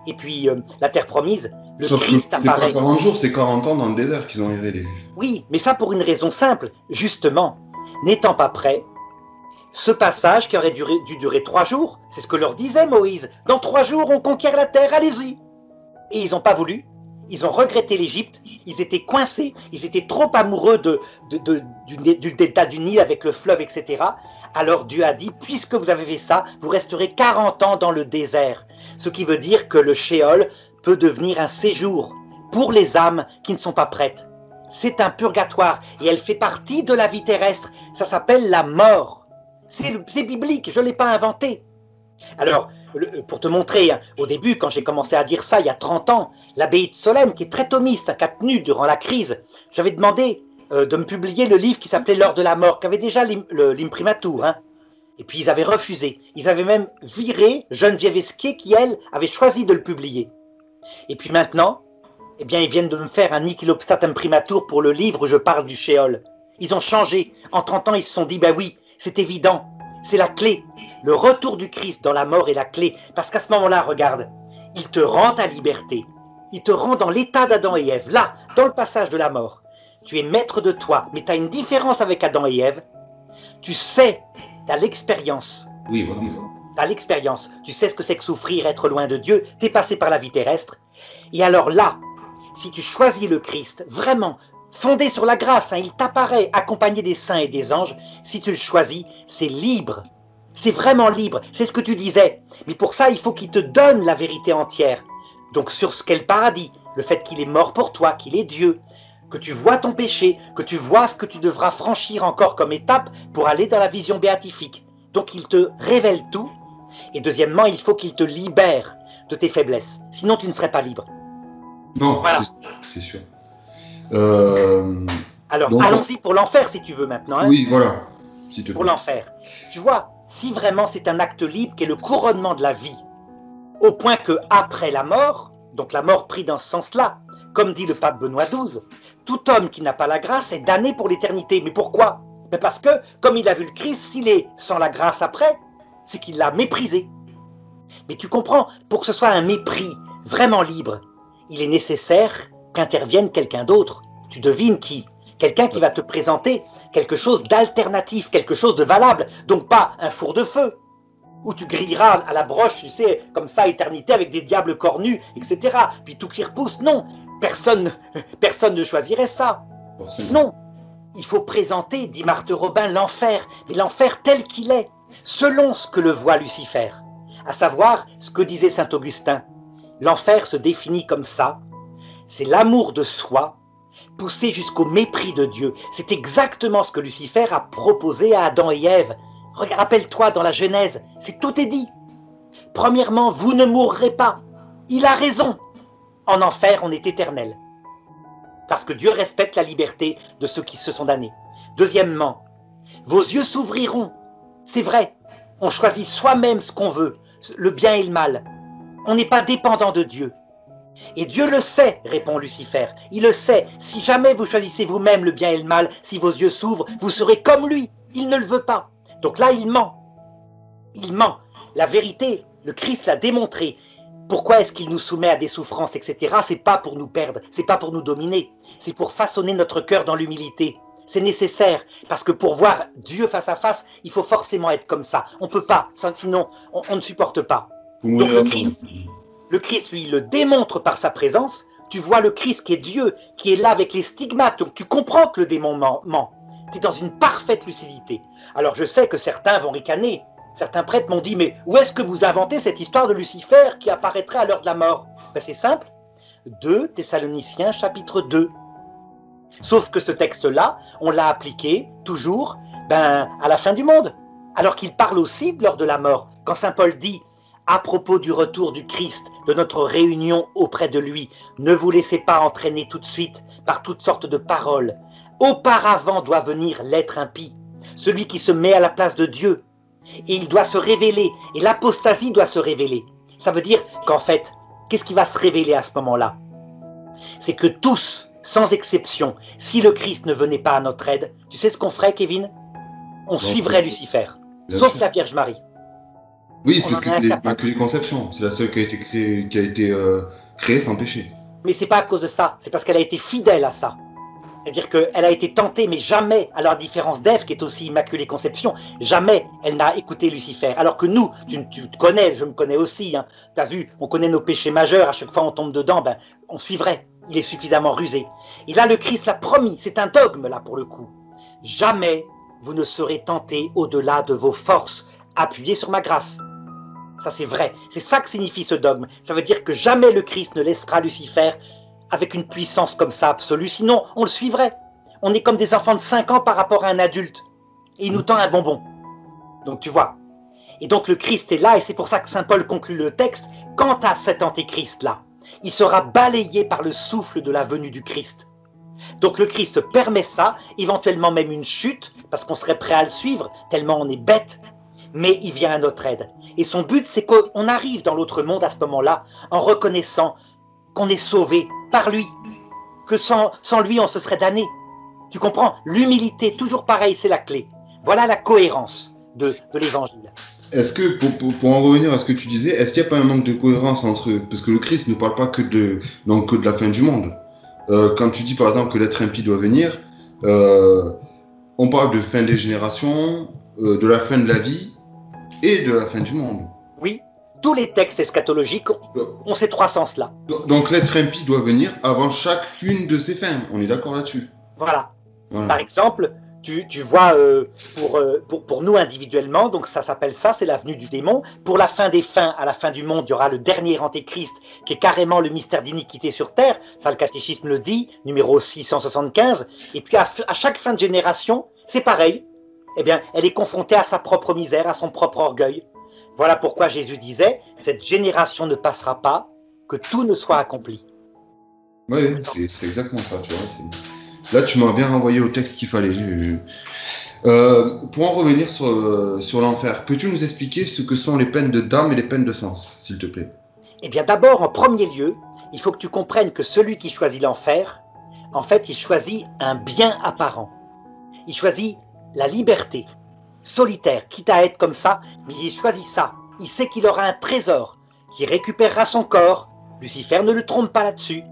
et puis euh, la terre promise, le Sauf Christ apparaît. C'est pas quarante jours, c'est quarante ans dans le désert qu'ils ont erré les Juifs. Oui, mais ça pour une raison simple, justement, n'étant pas prêts, ce passage qui aurait duré, dû durer trois jours, c'est ce que leur disait Moïse, dans trois jours on conquiert la terre, allez-y. Et ils n'ont pas voulu, ils ont regretté l'Égypte, ils étaient coincés, ils étaient trop amoureux de, de, de, du, du delta du Nil avec le fleuve, et cetera. Alors Dieu a dit, puisque vous avez fait ça, vous resterez quarante ans dans le désert. Ce qui veut dire que le Sheol peut devenir un séjour pour les âmes qui ne sont pas prêtes. C'est un purgatoire et elle fait partie de la vie terrestre. Ça s'appelle la mort. C'est biblique, je ne l'ai pas inventé. Alors, le, pour te montrer, hein, au début, quand j'ai commencé à dire ça il y a trente ans, l'abbaye de Solesmes, qui est très thomiste, hein, qui a tenu durant la crise, j'avais demandé euh, de me publier le livre qui s'appelait L'heure de la mort, qui avait déjà l'imprimatur, hein. Et puis ils avaient refusé. Ils avaient même viré Geneviève Esquier qui, elle, avait choisi de le publier. Et puis maintenant, eh bien, ils viennent de me faire un nihil obstat imprimatur pour le livre où je parle du Sheol. Ils ont changé. En trente ans, ils se sont dit, ben oui, c'est évident, c'est la clé. Le retour du Christ dans la mort est la clé. Parce qu'à ce moment-là, regarde, il te rend ta liberté. Il te rend dans l'état d'Adam et Ève, là, dans le passage de la mort. Tu es maître de toi, mais tu as une différence avec Adam et Ève. Tu sais... T'as l'expérience. Oui, voilà. T'as l'expérience. Tu sais ce que c'est que souffrir, être loin de Dieu. T'es passé par la vie terrestre. Et alors là, si tu choisis le Christ, vraiment, fondé sur la grâce, hein, il t'apparaît accompagné des saints et des anges. Si tu le choisis, c'est libre. C'est vraiment libre. C'est ce que tu disais. Mais pour ça, il faut qu'il te donne la vérité entière. Donc sur ce qu'est le paradis, le fait qu'il est mort pour toi, qu'il est Dieu, que tu vois ton péché, que tu vois ce que tu devras franchir encore comme étape pour aller dans la vision béatifique. Donc il te révèle tout. Et deuxièmement, il faut qu'il te libère de tes faiblesses. Sinon, tu ne serais pas libre. Non, voilà. C'est sûr. Euh, Alors, allons-y pour l'enfer, si tu veux, maintenant. Hein. Oui, voilà. Si tu veux. Pour l'enfer. Tu vois, si vraiment c'est un acte libre qui est le couronnement de la vie, au point que après la mort, donc la mort prise dans ce sens-là, comme dit le pape Benoît douze, tout homme qui n'a pas la grâce est damné pour l'éternité. Mais pourquoi? Mais parce que, comme il a vu le Christ, s'il est sans la grâce après, c'est qu'il l'a méprisé. Mais tu comprends, pour que ce soit un mépris vraiment libre, il est nécessaire qu'intervienne quelqu'un d'autre. Tu devines qui? Quelqu'un qui va te présenter quelque chose d'alternatif, quelque chose de valable, donc pas un four de feu, où tu grilleras à la broche, tu sais, comme ça, éternité, avec des diables cornus, et cetera. Puis tout qui repousse, non, personne, personne ne choisirait ça. Non, il faut présenter, dit Marthe Robin, l'enfer, mais l'enfer tel qu'il est, selon ce que le voit Lucifer, à savoir ce que disait Saint Augustin. L'enfer se définit comme ça, c'est l'amour de soi, poussé jusqu'au mépris de Dieu. C'est exactement ce que Lucifer a proposé à Adam et Ève. Rappelle-toi dans la Genèse, c'est tout est dit. Premièrement, vous ne mourrez pas. Il a raison. En enfer, on est éternel. Parce que Dieu respecte la liberté de ceux qui se sont damnés. Deuxièmement, vos yeux s'ouvriront. C'est vrai, on choisit soi-même ce qu'on veut, le bien et le mal. On n'est pas dépendant de Dieu. Et Dieu le sait, répond Lucifer, il le sait, si jamais vous choisissez vous-même le bien et le mal, si vos yeux s'ouvrent, vous serez comme lui, il ne le veut pas. Donc là, il ment, il ment. La vérité, le Christ l'a démontré. Pourquoi est-ce qu'il nous soumet à des souffrances, et cetera? C'est pas pour nous perdre, c'est pas pour nous dominer, c'est pour façonner notre cœur dans l'humilité. C'est nécessaire, parce que pour voir Dieu face à face, il faut forcément être comme ça. On ne peut pas, sinon on, on ne supporte pas. Donc le Christ... Le Christ, lui, le démontre par sa présence. Tu vois le Christ qui est Dieu, qui est là avec les stigmates. Donc tu comprends que le démon ment. Tu es dans une parfaite lucidité. Alors je sais que certains vont ricaner. Certains prêtres m'ont dit, mais où est-ce que vous inventez cette histoire de Lucifer qui apparaîtrait à l'heure de la mort? Ben, c'est simple. deux Thessaloniciens chapitre deux. Sauf que ce texte-là, on l'a appliqué toujours ben, à la fin du monde. Alors qu'il parle aussi de l'heure de la mort. Quand Saint Paul dit... À propos du retour du Christ, de notre réunion auprès de lui, ne vous laissez pas entraîner tout de suite par toutes sortes de paroles. Auparavant doit venir l'être impie, celui qui se met à la place de Dieu. Et il doit se révéler, et l'apostasie doit se révéler. Ça veut dire qu'en fait, qu'est-ce qui va se révéler à ce moment-là? C'est que tous, sans exception, si le Christ ne venait pas à notre aide, tu sais ce qu'on ferait, Kevin? On bon, suivrait Lucifer, sauf sûr. La Vierge Marie. Oui, on puisque c'est l'Immaculée Conception, c'est la seule qui a été créée, qui a été, euh, créée sans péché. Mais c'est pas à cause de ça, c'est parce qu'elle a été fidèle à ça. C'est-à-dire qu'elle a été tentée, mais jamais, à la différence d'Ève, qui est aussi Immaculée Conception, jamais elle n'a écouté Lucifer. Alors que nous, tu, tu te connais, je me connais aussi, hein, tu as vu, on connaît nos péchés majeurs, à chaque fois on tombe dedans, ben, on suivrait, il est suffisamment rusé. Et là, le Christ l'a promis, c'est un dogme là pour le coup. Jamais vous ne serez tentés au-delà de vos forces, appuyez sur ma grâce. Ça c'est vrai, c'est ça que signifie ce dogme. Ça veut dire que jamais le Christ ne laissera Lucifer avec une puissance comme ça absolue, sinon on le suivrait. On est comme des enfants de cinq ans par rapport à un adulte, et il nous tend un bonbon. Donc tu vois. Et donc le Christ est là, et c'est pour ça que Saint Paul conclut le texte, quant à cet antéchrist là, il sera balayé par le souffle de la venue du Christ. Donc le Christ permet ça, éventuellement même une chute, parce qu'on serait prêt à le suivre, tellement on est bête. Mais il vient à notre aide. Et son but, c'est qu'on arrive dans l'autre monde à ce moment-là, en reconnaissant qu'on est sauvé par lui, que sans, sans lui, on se serait damné. Tu comprends? L'humilité, toujours pareil, c'est la clé. Voilà la cohérence de, de l'évangile. Est-ce que, pour, pour, pour en revenir à ce que tu disais, est-ce qu'il n'y a pas un manque de cohérence entre eux? Parce que le Christ ne parle pas que de, non, que de la fin du monde. Euh, quand tu dis, par exemple, que l'être impie doit venir, euh, on parle de fin des générations, euh, de la fin de la vie, et de la fin du monde. Oui, tous les textes eschatologiques ont ces trois sens-là. Donc l'être impie doit venir avant chacune de ces fins, on est d'accord là-dessus. Voilà. Voilà. Par exemple, tu, tu vois, euh, pour, euh, pour, pour nous individuellement, donc ça s'appelle ça, c'est la venue du démon. Pour la fin des fins, à la fin du monde, il y aura le dernier antéchrist, qui est carrément le mystère d'iniquité sur terre, enfin le catéchisme le dit, numéro six cent soixante-quinze, et puis à, à chaque fin de génération, c'est pareil. Eh bien, elle est confrontée à sa propre misère, à son propre orgueil. Voilà pourquoi Jésus disait, cette génération ne passera pas, que tout ne soit accompli. Oui, c'est exactement ça, tu vois. Là, tu m'as bien renvoyé au texte qu'il fallait. Euh, pour en revenir sur, sur l'enfer, peux-tu nous expliquer ce que sont les peines de dame et les peines de sens, s'il te plaît? Eh bien, d'abord, en premier lieu, il faut que tu comprennes que celui qui choisit l'enfer, en fait, il choisit un bien apparent. Il choisit la liberté, solitaire, quitte à être comme ça, mais il choisit ça. Il sait qu'il aura un trésor, qui récupérera son corps, Lucifer ne le trompe pas là-dessus,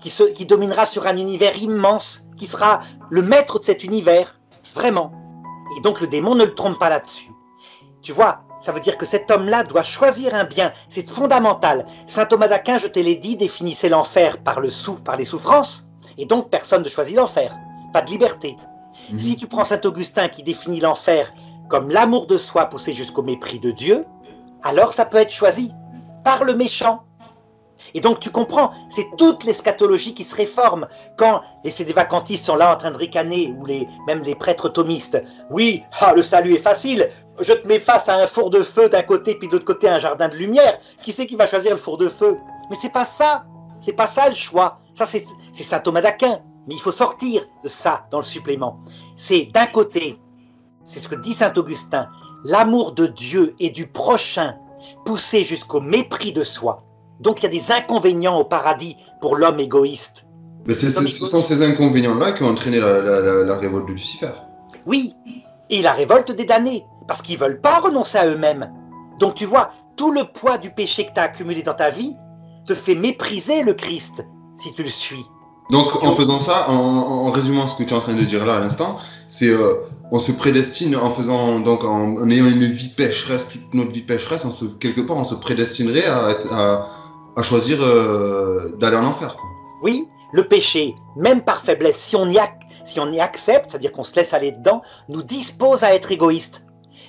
qui, se, qui dominera sur un univers immense, qui sera le maître de cet univers, vraiment. Et donc le démon ne le trompe pas là-dessus. Tu vois, ça veut dire que cet homme-là doit choisir un bien, c'est fondamental. Saint Thomas d'Aquin, je te l'ai dit, définissait l'enfer par, le sou, par les souffrances, et donc personne ne choisit l'enfer, pas de liberté. Mmh. Si tu prends Saint Augustin qui définit l'enfer comme l'amour de soi poussé jusqu'au mépris de Dieu, alors ça peut être choisi par le méchant. Et donc tu comprends, c'est toute l'eschatologie qui se réforme quand les sédévacantistes sont là en train de ricaner, ou les, même les prêtres thomistes. Oui, ah, le salut est facile, je te mets face à un four de feu d'un côté puis de l'autre côté un jardin de lumière, qui c'est qui va choisir le four de feu? Mais c'est pas ça, c'est pas ça le choix, ça c'est Saint Thomas d'Aquin, mais il faut sortir de ça dans le supplément. C'est d'un côté, c'est ce que dit Saint Augustin, l'amour de Dieu et du prochain poussé jusqu'au mépris de soi. Donc il y a des inconvénients au paradis pour l'homme égoïste. Mais ce sont ces inconvénients-là qui ont entraîné la, la, la, la révolte de Lucifer. Oui, et la révolte des damnés, parce qu'ils ne veulent pas renoncer à eux-mêmes. Donc tu vois, tout le poids du péché que tu as accumulé dans ta vie te fait mépriser le Christ, si tu le suis. Donc en faisant ça, en, en résumant ce que tu es en train de dire là à l'instant, c'est... Euh, on se prédestine en faisant donc en, en ayant une vie pécheresse, toute notre vie pécheresse, on se, quelque part on se prédestinerait à, à, à choisir euh, d'aller en enfer, quoi. Oui, le péché, même par faiblesse, si on y, a, si on y accepte, c'est-à-dire qu'on se laisse aller dedans, nous dispose à être égoïste.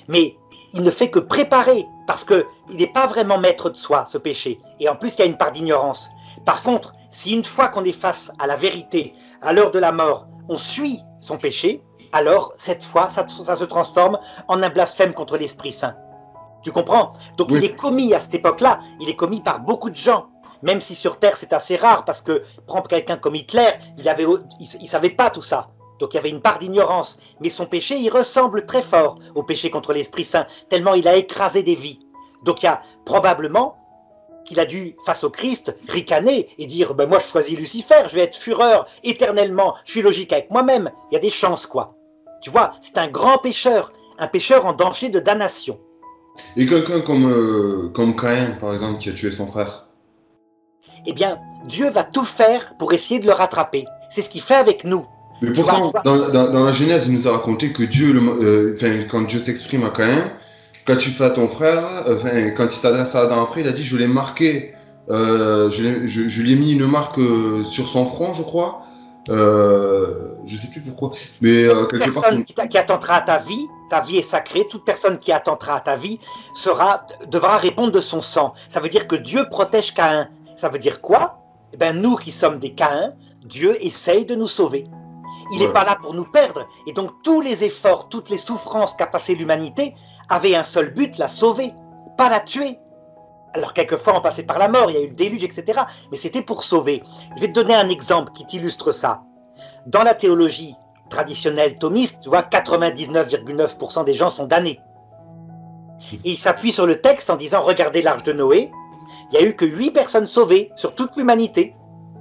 Mais il ne fait que préparer, parce qu'il n'est pas vraiment maître de soi, ce péché. Et en plus, il y a une part d'ignorance. Par contre, si une fois qu'on est face à la vérité, à l'heure de la mort, on suit son péché, alors, cette fois, ça, ça se transforme en un blasphème contre l'Esprit Saint. Tu comprends? Donc, oui. Il est commis à cette époque-là, il est commis par beaucoup de gens, même si sur Terre, c'est assez rare, parce que, prendre quelqu'un comme Hitler, il avait, il, il savait pas tout ça. Donc, il y avait une part d'ignorance. Mais son péché, il ressemble très fort au péché contre l'Esprit Saint, tellement il a écrasé des vies. Donc, il y a probablement qu'il a dû, face au Christ, ricaner et dire ben, « Moi, je choisis Lucifer, je vais être fureur éternellement, je suis logique avec moi-même. » Il y a des chances, quoi. Tu vois, c'est un grand pécheur, un pécheur en danger de damnation. Et quelqu'un comme, euh, comme Caïn, par exemple, qui a tué son frère? Eh bien, Dieu va tout faire pour essayer de le rattraper. C'est ce qu'il fait avec nous. Mais pourtant, vois, dans, dans, dans la Genèse, il nous a raconté que Dieu, le, euh, enfin, quand Dieu s'exprime à Caïn, quand tu fais à ton frère, euh, enfin, quand il s'adresse à Adam après, il a dit « je l'ai marqué, euh, je, je, je lui ai mis une marque euh, sur son front, je crois ». Euh, je sais plus pourquoi, mais euh, toute personne part, qui, qui attendra à ta vie, ta vie est sacrée. Toute personne qui attendra à ta vie sera devra répondre de son sang. Ça veut dire que Dieu protège Caïn. Ça veut dire quoi? Eh bien, nous qui sommes des Caïns, Dieu essaye de nous sauver. Il n'est ouais. pas là pour nous perdre. Et donc tous les efforts, toutes les souffrances qu'a passé l'humanité avaient un seul but, la sauver, pas la tuer. Alors, quelquefois, on passait par la mort, il y a eu le déluge, et cetera. Mais c'était pour sauver. Je vais te donner un exemple qui t'illustre ça. Dans la théologie traditionnelle thomiste, tu vois, quatre-vingt-dix-neuf virgule neuf pour cent des gens sont damnés. Et ils s'appuient sur le texte en disant « Regardez l'arche de Noé, il n'y a eu que huit personnes sauvées sur toute l'humanité. »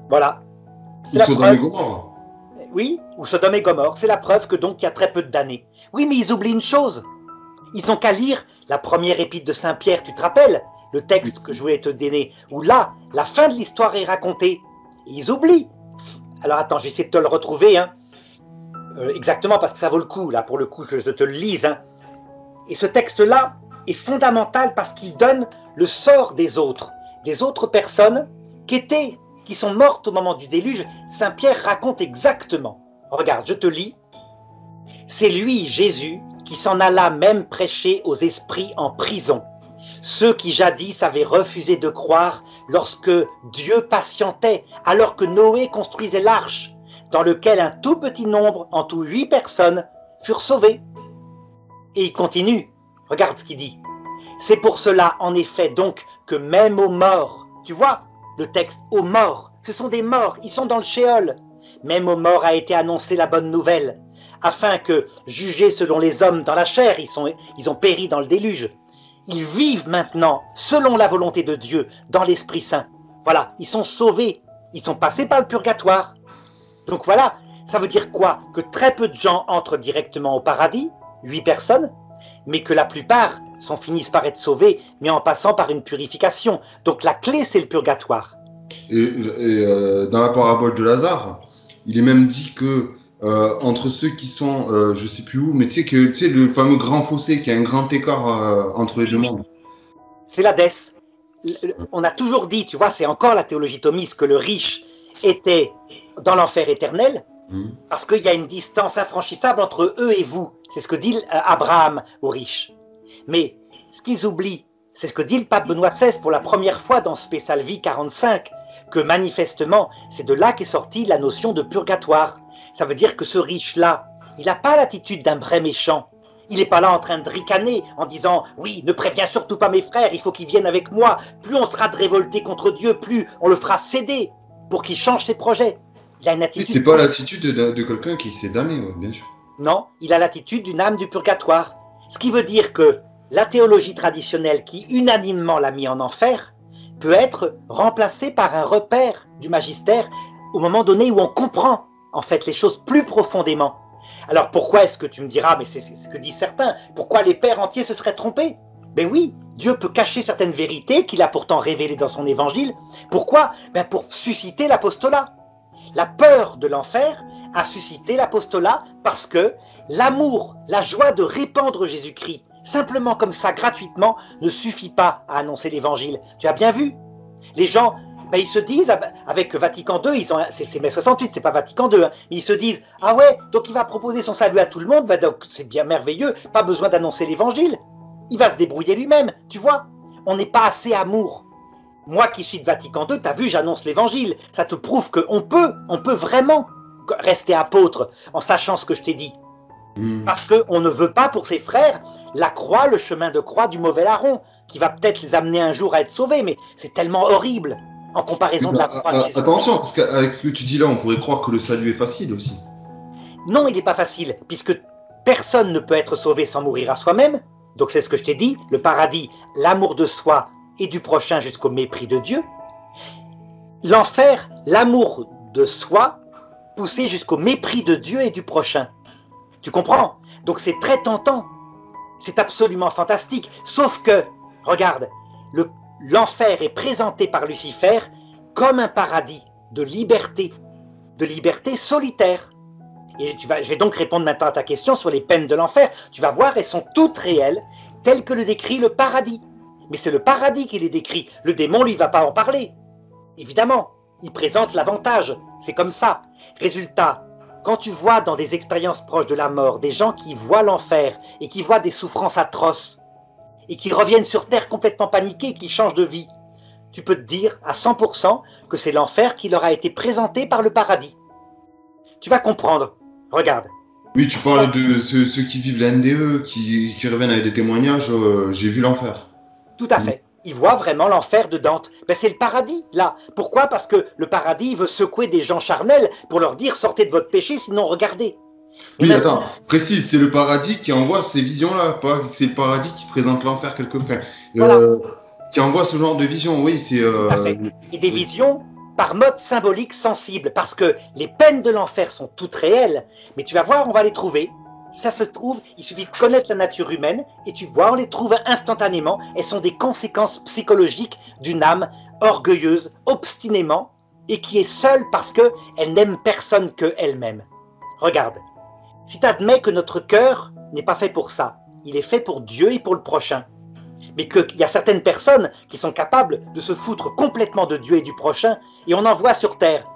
Voilà. Ou Sodome et Gomorre. Oui, ou Sodome et Gomorre. C'est la preuve que donc il y a très peu de damnés. Oui, mais ils oublient une chose. Ils n'ont qu'à lire la première épître de Saint-Pierre, tu te rappelles? Le texte que je voulais te donner, où là, la fin de l'histoire est racontée. Ils oublient. Alors attends, j'essaie de te le retrouver. Hein. Euh, exactement, parce que ça vaut le coup, là, pour le coup, que je te le lise. Hein. Et ce texte-là est fondamental parce qu'il donne le sort des autres, des autres personnes qui étaient, qui sont mortes au moment du déluge. Saint Pierre raconte exactement. Regarde, je te lis. C'est lui, Jésus, qui s'en alla même prêcher aux esprits en prison. Ceux qui jadis avaient refusé de croire lorsque Dieu patientait, alors que Noé construisait l'arche, dans lequel un tout petit nombre, en tout huit personnes, furent sauvées. Et il continue, regarde ce qu'il dit. C'est pour cela, en effet, donc, que même aux morts, tu vois, le texte aux morts, ce sont des morts, ils sont dans le shéol, Même aux morts a été annoncée la bonne nouvelle, afin que, jugés selon les hommes dans la chair, ils, sont, ils ont péri dans le déluge. Ils vivent maintenant, selon la volonté de Dieu, dans l'Esprit Saint. Voilà, ils sont sauvés, ils sont passés par le purgatoire. Donc voilà, ça veut dire quoi? Que très peu de gens entrent directement au paradis, huit personnes, mais que la plupart sont finissent par être sauvés, mais en passant par une purification. Donc la clé, c'est le purgatoire. Et, et euh, dans la parabole de Lazare, il est même dit que Euh, entre ceux qui sont, euh, je sais plus où, mais tu sais que tu sais le fameux grand fossé qui a un grand écart euh, entre les deux mondes. C'est l'Hadès. On a toujours dit, tu vois, c'est encore la théologie thomiste, que le riche était dans l'enfer éternel, mmh. parce qu'il y a une distance infranchissable entre eux et vous. C'est ce que dit Abraham aux riches. Mais ce qu'ils oublient, c'est ce que dit le pape Benoît seize pour la première fois dans Spes Salvi quarante-cinq, que manifestement, c'est de là qu'est sortie la notion de purgatoire. Ça veut dire que ce riche-là, il n'a pas l'attitude d'un vrai méchant. Il n'est pas là en train de ricaner en disant « Oui, ne préviens surtout pas mes frères, il faut qu'ils viennent avec moi. Plus on sera de révoltés contre Dieu, plus on le fera céder pour qu'il change ses projets. » Il a une attitude... C'est pas l'attitude de, de quelqu'un qui s'est damné, ouais, bien sûr. Non, il a l'attitude d'une âme du purgatoire. Ce qui veut dire que la théologie traditionnelle qui unanimement l'a mis en enfer peut être remplacée par un repère du magistère au moment donné où on comprend en fait les choses plus profondément. Alors pourquoi est-ce que tu me diras, mais c'est ce que disent certains, pourquoi les pères entiers se seraient trompés? Ben oui, Dieu peut cacher certaines vérités qu'il a pourtant révélées dans son évangile. Pourquoi? Ben pour susciter l'apostolat. La peur de l'enfer a suscité l'apostolat parce que l'amour, la joie de répandre Jésus-Christ, simplement comme ça, gratuitement, ne suffit pas à annoncer l'évangile. Tu as bien vu? Les gens... Ben, ils se disent, avec Vatican deux, c'est mai soixante-huit, c'est pas Vatican deux, hein, mais ils se disent, ah ouais, donc il va proposer son salut à tout le monde, ben donc c'est bien merveilleux, pas besoin d'annoncer l'évangile, il va se débrouiller lui-même, tu vois, on n'est pas assez amour. Moi qui suis de Vatican deux, t'as vu, j'annonce l'évangile, ça te prouve qu'on peut, on peut vraiment rester apôtre en sachant ce que je t'ai dit. Mmh. Parce qu'on ne veut pas pour ses frères la croix, le chemin de croix du mauvais larron, qui va peut-être les amener un jour à être sauvés, mais c'est tellement horrible. En comparaison ben, de la croix de Jésus. Attention, parce qu'avec ce que tu dis là, on pourrait croire que le salut est facile aussi. Non, il n'est pas facile, puisque personne ne peut être sauvé sans mourir à soi-même. Donc c'est ce que je t'ai dit, le paradis, l'amour de soi et du prochain jusqu'au mépris de Dieu. L'enfer, l'amour de soi poussé jusqu'au mépris de Dieu et du prochain. Tu comprends? Donc c'est très tentant. C'est absolument fantastique. Sauf que, regarde, le l'enfer est présenté par Lucifer comme un paradis de liberté, de liberté solitaire. Et tu vas, je vais donc répondre maintenant à ta question sur les peines de l'enfer. Tu vas voir, elles sont toutes réelles, telles que le décrit le paradis. Mais c'est le paradis qui les décrit. Le démon, lui, ne va pas en parler. Évidemment, il présente l'avantage. C'est comme ça. Résultat, quand tu vois dans des expériences proches de la mort des gens qui voient l'enfer et qui voient des souffrances atroces, et qui reviennent sur Terre complètement paniqués, qui changent de vie, tu peux te dire à cent pour cent que c'est l'enfer qui leur a été présenté par le paradis. Tu vas comprendre. Regarde. Oui, tu parles de ceux, ceux qui vivent la N D E, qui, qui reviennent avec des témoignages, euh, j'ai vu l'enfer. Tout à fait. Ils voient vraiment l'enfer de Dante. Ben, c'est le paradis, là. Pourquoi? Parce que le paradis veut secouer des gens charnels pour leur dire « Sortez de votre péché, sinon regardez ». Oui, attends, précise, c'est le paradis qui envoie ces visions-là, c'est le paradis qui présente l'enfer quelque part, voilà. euh, qui envoie ce genre de visions, oui, c'est... Euh... Et des visions par mode symbolique sensible, parce que les peines de l'enfer sont toutes réelles, mais tu vas voir, on va les trouver, ça se trouve, il suffit de connaître la nature humaine, et tu vois, on les trouve instantanément, elles sont des conséquences psychologiques d'une âme orgueilleuse, obstinément, et qui est seule parce qu'elle n'aime personne qu'elle-même. Regarde. Si tu admets que notre cœur n'est pas fait pour ça, il est fait pour Dieu et pour le prochain, mais qu'il y a certaines personnes qui sont capables de se foutre complètement de Dieu et du prochain, et on en voit sur Terre.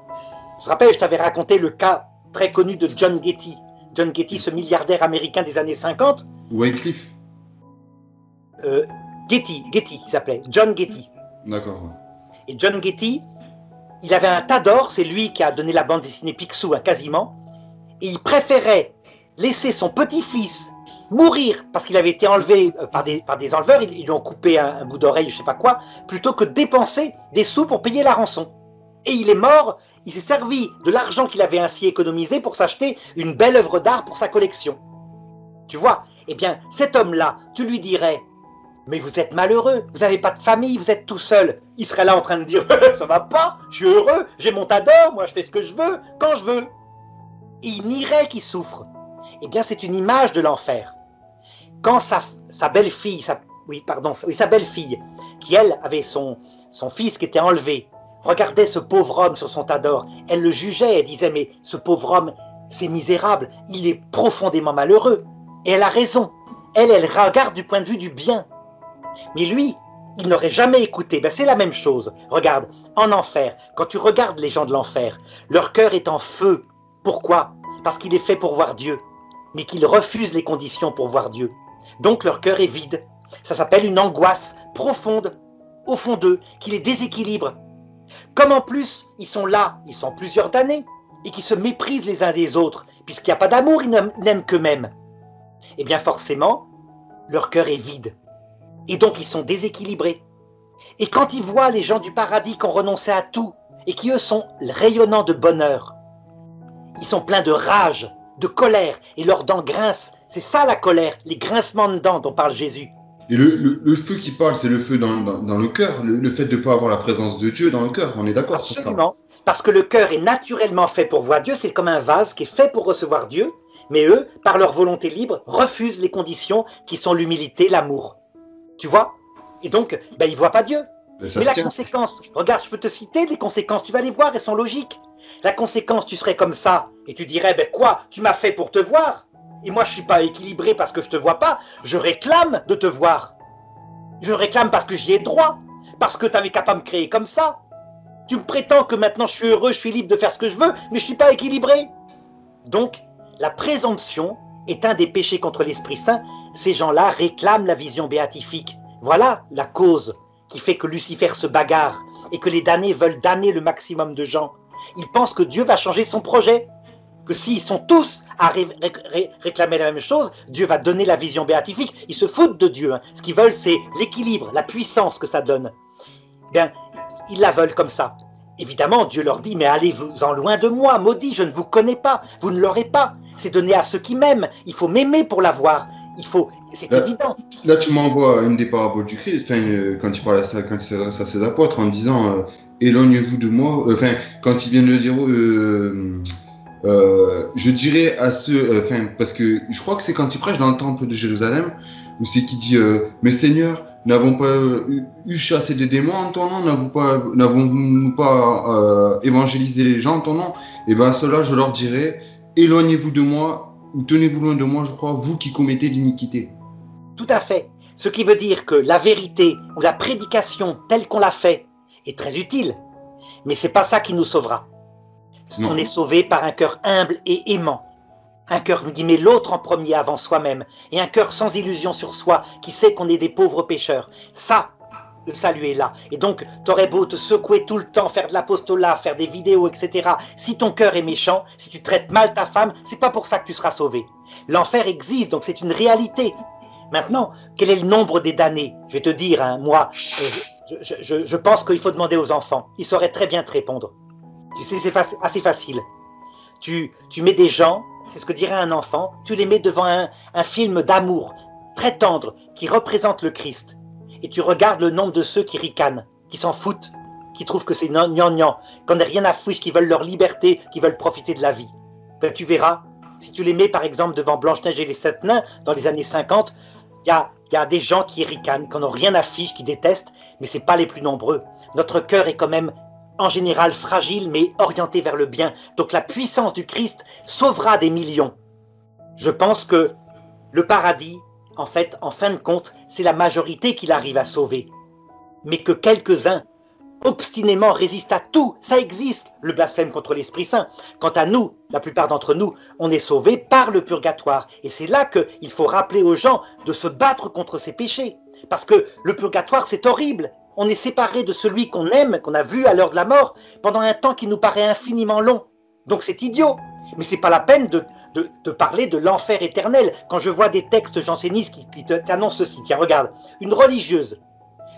Je te rappelle, je t'avais raconté le cas très connu de John Getty. John Getty, ce milliardaire américain des années cinquante. Wycliffe. Euh, Getty, Getty, il s'appelait. John Getty. D'accord. Et John Getty, il avait un tas d'or, c'est lui qui a donné la bande dessinée Picsou, hein, quasiment, et il préférait laisser son petit-fils mourir, parce qu'il avait été enlevé par des, par des enleveurs, ils, ils lui ont coupé un, un bout d'oreille, je ne sais pas quoi, plutôt que de dépenser des sous pour payer la rançon. et il est mort, il s'est servi de l'argent qu'il avait ainsi économisé pour s'acheter une belle œuvre d'art pour sa collection. Tu vois, eh bien, cet homme-là, tu lui dirais, mais vous êtes malheureux, vous n'avez pas de famille, vous êtes tout seul. Il serait là en train de dire, ça va pas, je suis heureux, j'ai mon tas d'or, moi je fais ce que je veux, quand je veux. Il nierait qu'il souffre. Eh bien, c'est une image de l'enfer. Quand sa, sa belle-fille, sa, oui, pardon, sa, oui, sa belle-fille, qui elle avait son, son fils qui était enlevé, regardait ce pauvre homme sur son tas d'or, elle le jugeait, elle disait, mais ce pauvre homme, c'est misérable, il est profondément malheureux. Et elle a raison. Elle, elle regarde du point de vue du bien. Mais lui, il n'aurait jamais écouté. Ben, c'est la même chose. Regarde, en enfer, quand tu regardes les gens de l'enfer, leur cœur est en feu. Pourquoi? Parce qu'il est fait pour voir Dieu, mais qu'ils refusent les conditions pour voir Dieu. Donc leur cœur est vide. Ça s'appelle une angoisse profonde, au fond d'eux, qui les déséquilibre. Comme en plus, ils sont là, ils sont plusieurs damnés, et qui se méprisent les uns des autres, puisqu'il n'y a pas d'amour, ils n'aiment qu'eux-mêmes. Eh bien forcément, leur cœur est vide. Et donc ils sont déséquilibrés. Et quand ils voient les gens du paradis qui ont renoncé à tout, et qui eux sont rayonnants de bonheur, ils sont pleins de rage, de colère, et leurs dents grincent. C'est ça la colère, les grincements de dents dont parle Jésus. Et le, le, le feu qui parle, c'est le feu dans, dans, dans le cœur, le, le fait de ne pas avoir la présence de Dieu dans le cœur, on est d'accord? Absolument, parce que le cœur est naturellement fait pour voir Dieu, c'est comme un vase qui est fait pour recevoir Dieu, mais eux, par leur volonté libre, refusent les conditions qui sont l'humilité, l'amour. Tu vois? Et donc, ben, ils ne voient pas Dieu. Mais, mais la tient. Conséquence, regarde, je peux te citer les conséquences, tu vas les voir, elles sont logiques. La conséquence, tu serais comme ça, et tu dirais, ben quoi, tu m'as fait pour te voir, et moi je ne suis pas équilibré parce que je ne te vois pas, je réclame de te voir. Je réclame parce que j'y ai droit, parce que tu n'avais qu'à pas me créer comme ça. Tu me prétends que maintenant je suis heureux, je suis libre de faire ce que je veux, mais je ne suis pas équilibré. Donc, la présomption est un des péchés contre l'Esprit Saint. Ces gens-là réclament la vision béatifique. Voilà la cause qui fait que Lucifer se bagarre et que les damnés veulent damner le maximum de gens. Ils pensent que Dieu va changer son projet, que s'ils sont tous à ré ré réclamer la même chose, Dieu va donner la vision béatifique. Ils se foutent de Dieu. Hein. Ce qu'ils veulent, c'est l'équilibre, la puissance que ça donne. Bien, ils la veulent comme ça. Évidemment, Dieu leur dit, mais allez-vous-en loin de moi, maudits, je ne vous connais pas, vous ne l'aurez pas. C'est donné à ceux qui m'aiment, il faut m'aimer pour l'avoir. Il faut, c'est évident. Là, tu m'envoies une des paraboles du Christ, enfin, euh, quand il parle à ça, quand il s'adresse à ses apôtres en disant euh, éloignez-vous de moi. Enfin, euh, quand il vient de le dire, euh, euh, je dirais à ceux, enfin, euh, parce que je crois que c'est quand il prêche dans le temple de Jérusalem, où c'est qu'il dit euh, mais Seigneur, n'avons pas eu, eu chassé des démons en ton nom, n'avons-nous pas, n'avons-nous pas euh, évangélisé les gens en ton nom? Et bien, cela, je leur dirais éloignez-vous de moi. Ou tenez-vous loin de moi, je crois, vous qui commettez l'iniquité. Tout à fait. Ce qui veut dire que la vérité ou la prédication telle qu'on l'a fait est très utile. Mais ce n'est pas ça qui nous sauvera. Non. On est sauvé par un cœur humble et aimant. Un cœur qui met l'autre en premier avant soi-même. Et un cœur sans illusion sur soi, qui sait qu'on est des pauvres pécheurs. Ça, le salut est là. Et donc, t'aurais beau te secouer tout le temps, faire de l'apostolat, faire des vidéos, et cetera. Si ton cœur est méchant, si tu traites mal ta femme, c'est pas pour ça que tu seras sauvé. L'enfer existe, donc c'est une réalité. Maintenant, quel est le nombre des damnés? Je vais te dire, hein, moi, je, je, je, je pense qu'il faut demander aux enfants. Ils sauraient très bien te répondre. Tu sais, c'est faci- assez facile. Tu, tu mets des gens, c'est ce que dirait un enfant, tu les mets devant un, un film d'amour, très tendre, qui représente le Christ. Et tu regardes le nombre de ceux qui ricanent, qui s'en foutent, qui trouvent que c'est gnan-gnan, qu'on n'a rien à foutre, qui veulent leur liberté, qui veulent profiter de la vie. Ben, tu verras, si tu les mets par exemple devant Blanche-Neige et les sept nains, dans les années cinquante, il y a, y a des gens qui ricanent, qui n'ont rien à fiche, qui détestent, mais ce n'est pas les plus nombreux. Notre cœur est quand même en général fragile, mais orienté vers le bien. Donc la puissance du Christ sauvera des millions. Je pense que le paradis, en fait, en fin de compte, c'est la majorité qu'il arrive à sauver. Mais que quelques-uns, obstinément, résistent à tout. Ça existe, le blasphème contre l'Esprit Saint. Quant à nous, la plupart d'entre nous, on est sauvés par le purgatoire. Et c'est là qu'il faut rappeler aux gens de se battre contre ses péchés. Parce que le purgatoire, c'est horrible. On est séparé de celui qu'on aime, qu'on a vu à l'heure de la mort, pendant un temps qui nous paraît infiniment long. Donc c'est idiot. Mais ce n'est pas la peine de, de, de parler de l'enfer éternel. Quand je vois des textes jansénistes qui, qui t'annoncent ceci, tiens, regarde, une religieuse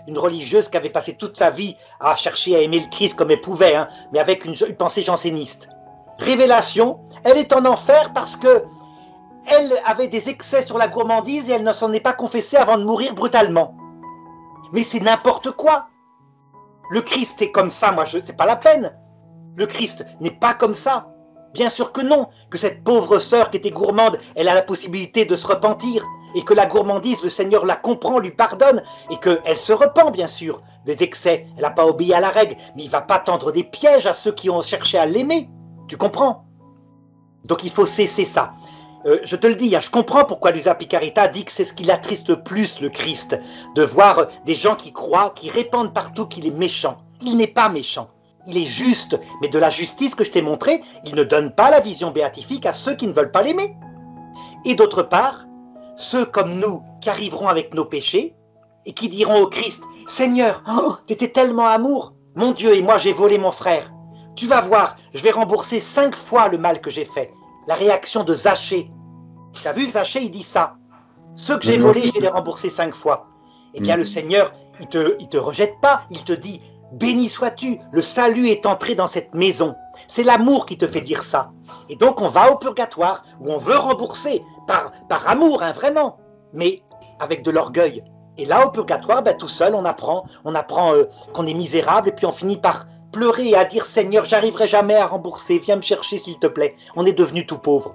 une religieuse qui avait passé toute sa vie à chercher à aimer le Christ comme elle pouvait, hein, mais avec une, une pensée janséniste. Révélation, elle est en enfer parce que elle avait des excès sur la gourmandise et elle ne s'en est pas confessée avant de mourir brutalement. Mais c'est n'importe quoi. Le Christ est comme ça, moi, c'est pas la peine. Le Christ n'est pas comme ça. Bien sûr que non, que cette pauvre sœur qui était gourmande, elle a la possibilité de se repentir, et que la gourmandise, le Seigneur la comprend, lui pardonne, et qu'elle se repent, bien sûr, des excès. Elle n'a pas obéi à la règle, mais il ne va pas tendre des pièges à ceux qui ont cherché à l'aimer. Tu comprends? Donc il faut cesser ça. Euh, je te le dis, hein, je comprends pourquoi Luisa Piccarreta dit que c'est ce qui l'attriste le plus, le Christ, de voir des gens qui croient, qui répandent partout qu'il est méchant. Il n'est pas méchant. Il est juste, mais de la justice que je t'ai montrée, il ne donne pas la vision béatifique à ceux qui ne veulent pas l'aimer. Et d'autre part, ceux comme nous qui arriveront avec nos péchés et qui diront au Christ, « Seigneur, oh, t'étais tellement amour, mon Dieu et moi j'ai volé mon frère. Tu vas voir, je vais rembourser cinq fois le mal que j'ai fait. » La réaction de Zachée. Tu as vu, Zachée, il dit ça. « Ceux que j'ai volés, je vais les rembourser cinq fois. » Eh bien, le Seigneur, il te, il te rejette pas, il te dit, béni sois-tu, le salut est entré dans cette maison. C'est l'amour qui te fait dire ça. Et donc on va au purgatoire, où on veut rembourser, par, par amour, hein, vraiment, mais avec de l'orgueil. Et là, au purgatoire, ben, tout seul, on apprend, on apprend euh, qu'on est misérable, et puis on finit par pleurer et à dire, Seigneur, j'arriverai jamais à rembourser, viens me chercher s'il te plaît. On est devenu tout pauvre.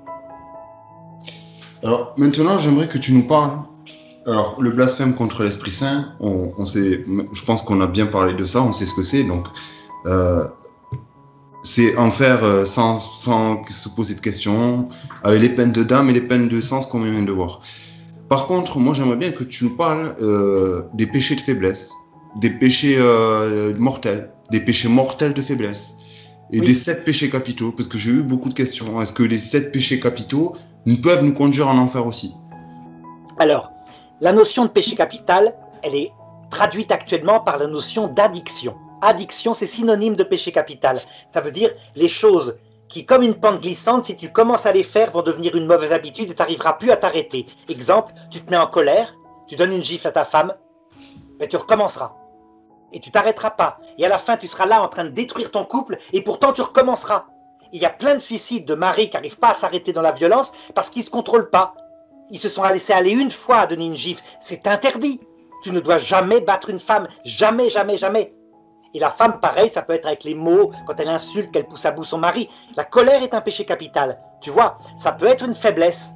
Alors maintenant, j'aimerais que tu nous parles. Alors, le blasphème contre l'Esprit Saint, on, on sait, je pense qu'on a bien parlé de ça, on sait ce que c'est, donc euh, c'est en faire euh, sans, sans se poser de questions, avec les peines de dame et les peines de sens qu'on vient de voir. Par contre, moi j'aimerais bien que tu nous parles euh, des péchés de faiblesse, des péchés euh, mortels, des péchés mortels de faiblesse, et oui, des sept péchés capitaux, parce que j'ai eu beaucoup de questions. Est-ce que les sept péchés capitaux peuvent nous conduire en enfer aussi? Alors, la notion de péché capital, elle est traduite actuellement par la notion d'addiction. Addiction, c'est synonyme de péché capital. Ça veut dire les choses qui, comme une pente glissante, si tu commences à les faire, vont devenir une mauvaise habitude et tu n'arriveras plus à t'arrêter. Exemple, tu te mets en colère, tu donnes une gifle à ta femme, mais tu recommenceras. Et tu t'arrêteras pas. Et à la fin, tu seras là en train de détruire ton couple et pourtant tu recommenceras. Il y a plein de suicides de maris qui n'arrivent pas à s'arrêter dans la violence parce qu'ils ne se contrôlent pas. Ils se sont laissés aller une fois à donner une gifle. C'est interdit. Tu ne dois jamais battre une femme. Jamais, jamais, jamais. Et la femme, pareil, ça peut être avec les mots, quand elle insulte, qu'elle pousse à bout son mari. La colère est un péché capital. Tu vois, ça peut être une faiblesse.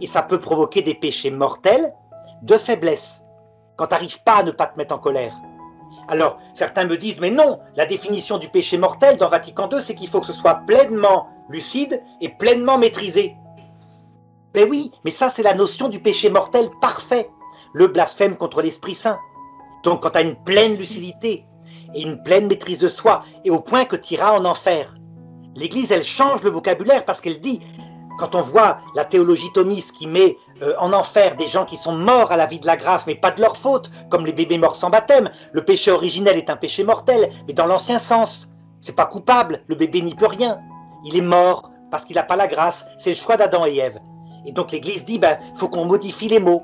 Et ça peut provoquer des péchés mortels de faiblesse. Quand tu n'arrives pas à ne pas te mettre en colère. Alors, certains me disent, mais non, la définition du péché mortel dans Vatican deux, c'est qu'il faut que ce soit pleinement lucide et pleinement maîtrisé. Mais oui, mais ça c'est la notion du péché mortel parfait, le blasphème contre l'Esprit Saint. Donc quand tu as une pleine lucidité et une pleine maîtrise de soi, et au point que tu iras en enfer. L'Église, elle change le vocabulaire parce qu'elle dit, quand on voit la théologie thomiste qui met euh, en enfer des gens qui sont morts à la vie de la grâce, mais pas de leur faute, comme les bébés morts sans baptême, le péché originel est un péché mortel, mais dans l'ancien sens, c'est pas coupable, le bébé n'y peut rien. Il est mort parce qu'il n'a pas la grâce, c'est le choix d'Adam et Ève. Et donc l'Église dit, ben, faut qu'on modifie les mots.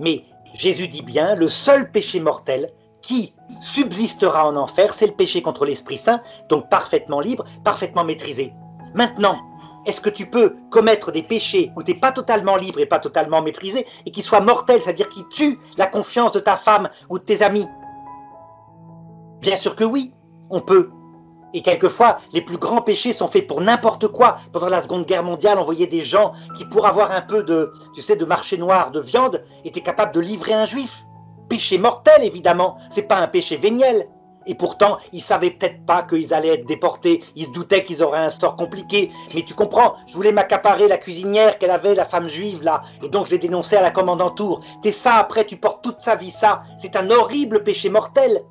Mais Jésus dit bien, le seul péché mortel qui subsistera en enfer, c'est le péché contre l'Esprit Saint, donc parfaitement libre, parfaitement maîtrisé. Maintenant, est-ce que tu peux commettre des péchés où tu n'es pas totalement libre et pas totalement maîtrisé, et qui soient mortels, c'est-à-dire qui tuent la confiance de ta femme ou de tes amis? Bien sûr que oui, on peut. Et quelquefois, les plus grands péchés sont faits pour n'importe quoi. Pendant la Seconde Guerre mondiale, on voyait des gens qui, pour avoir un peu de, tu sais, de marché noir, de viande, étaient capables de livrer un juif. Péché mortel, évidemment. C'est pas un péché véniel. Et pourtant, ils savaient peut-être pas qu'ils allaient être déportés. Ils se doutaient qu'ils auraient un sort compliqué. Mais tu comprends, je voulais m'accaparer la cuisinière qu'elle avait, la femme juive, là. Et donc, je l'ai dénoncée à la commandanture. T'es ça, après, tu portes toute sa vie ça. C'est un horrible péché mortel.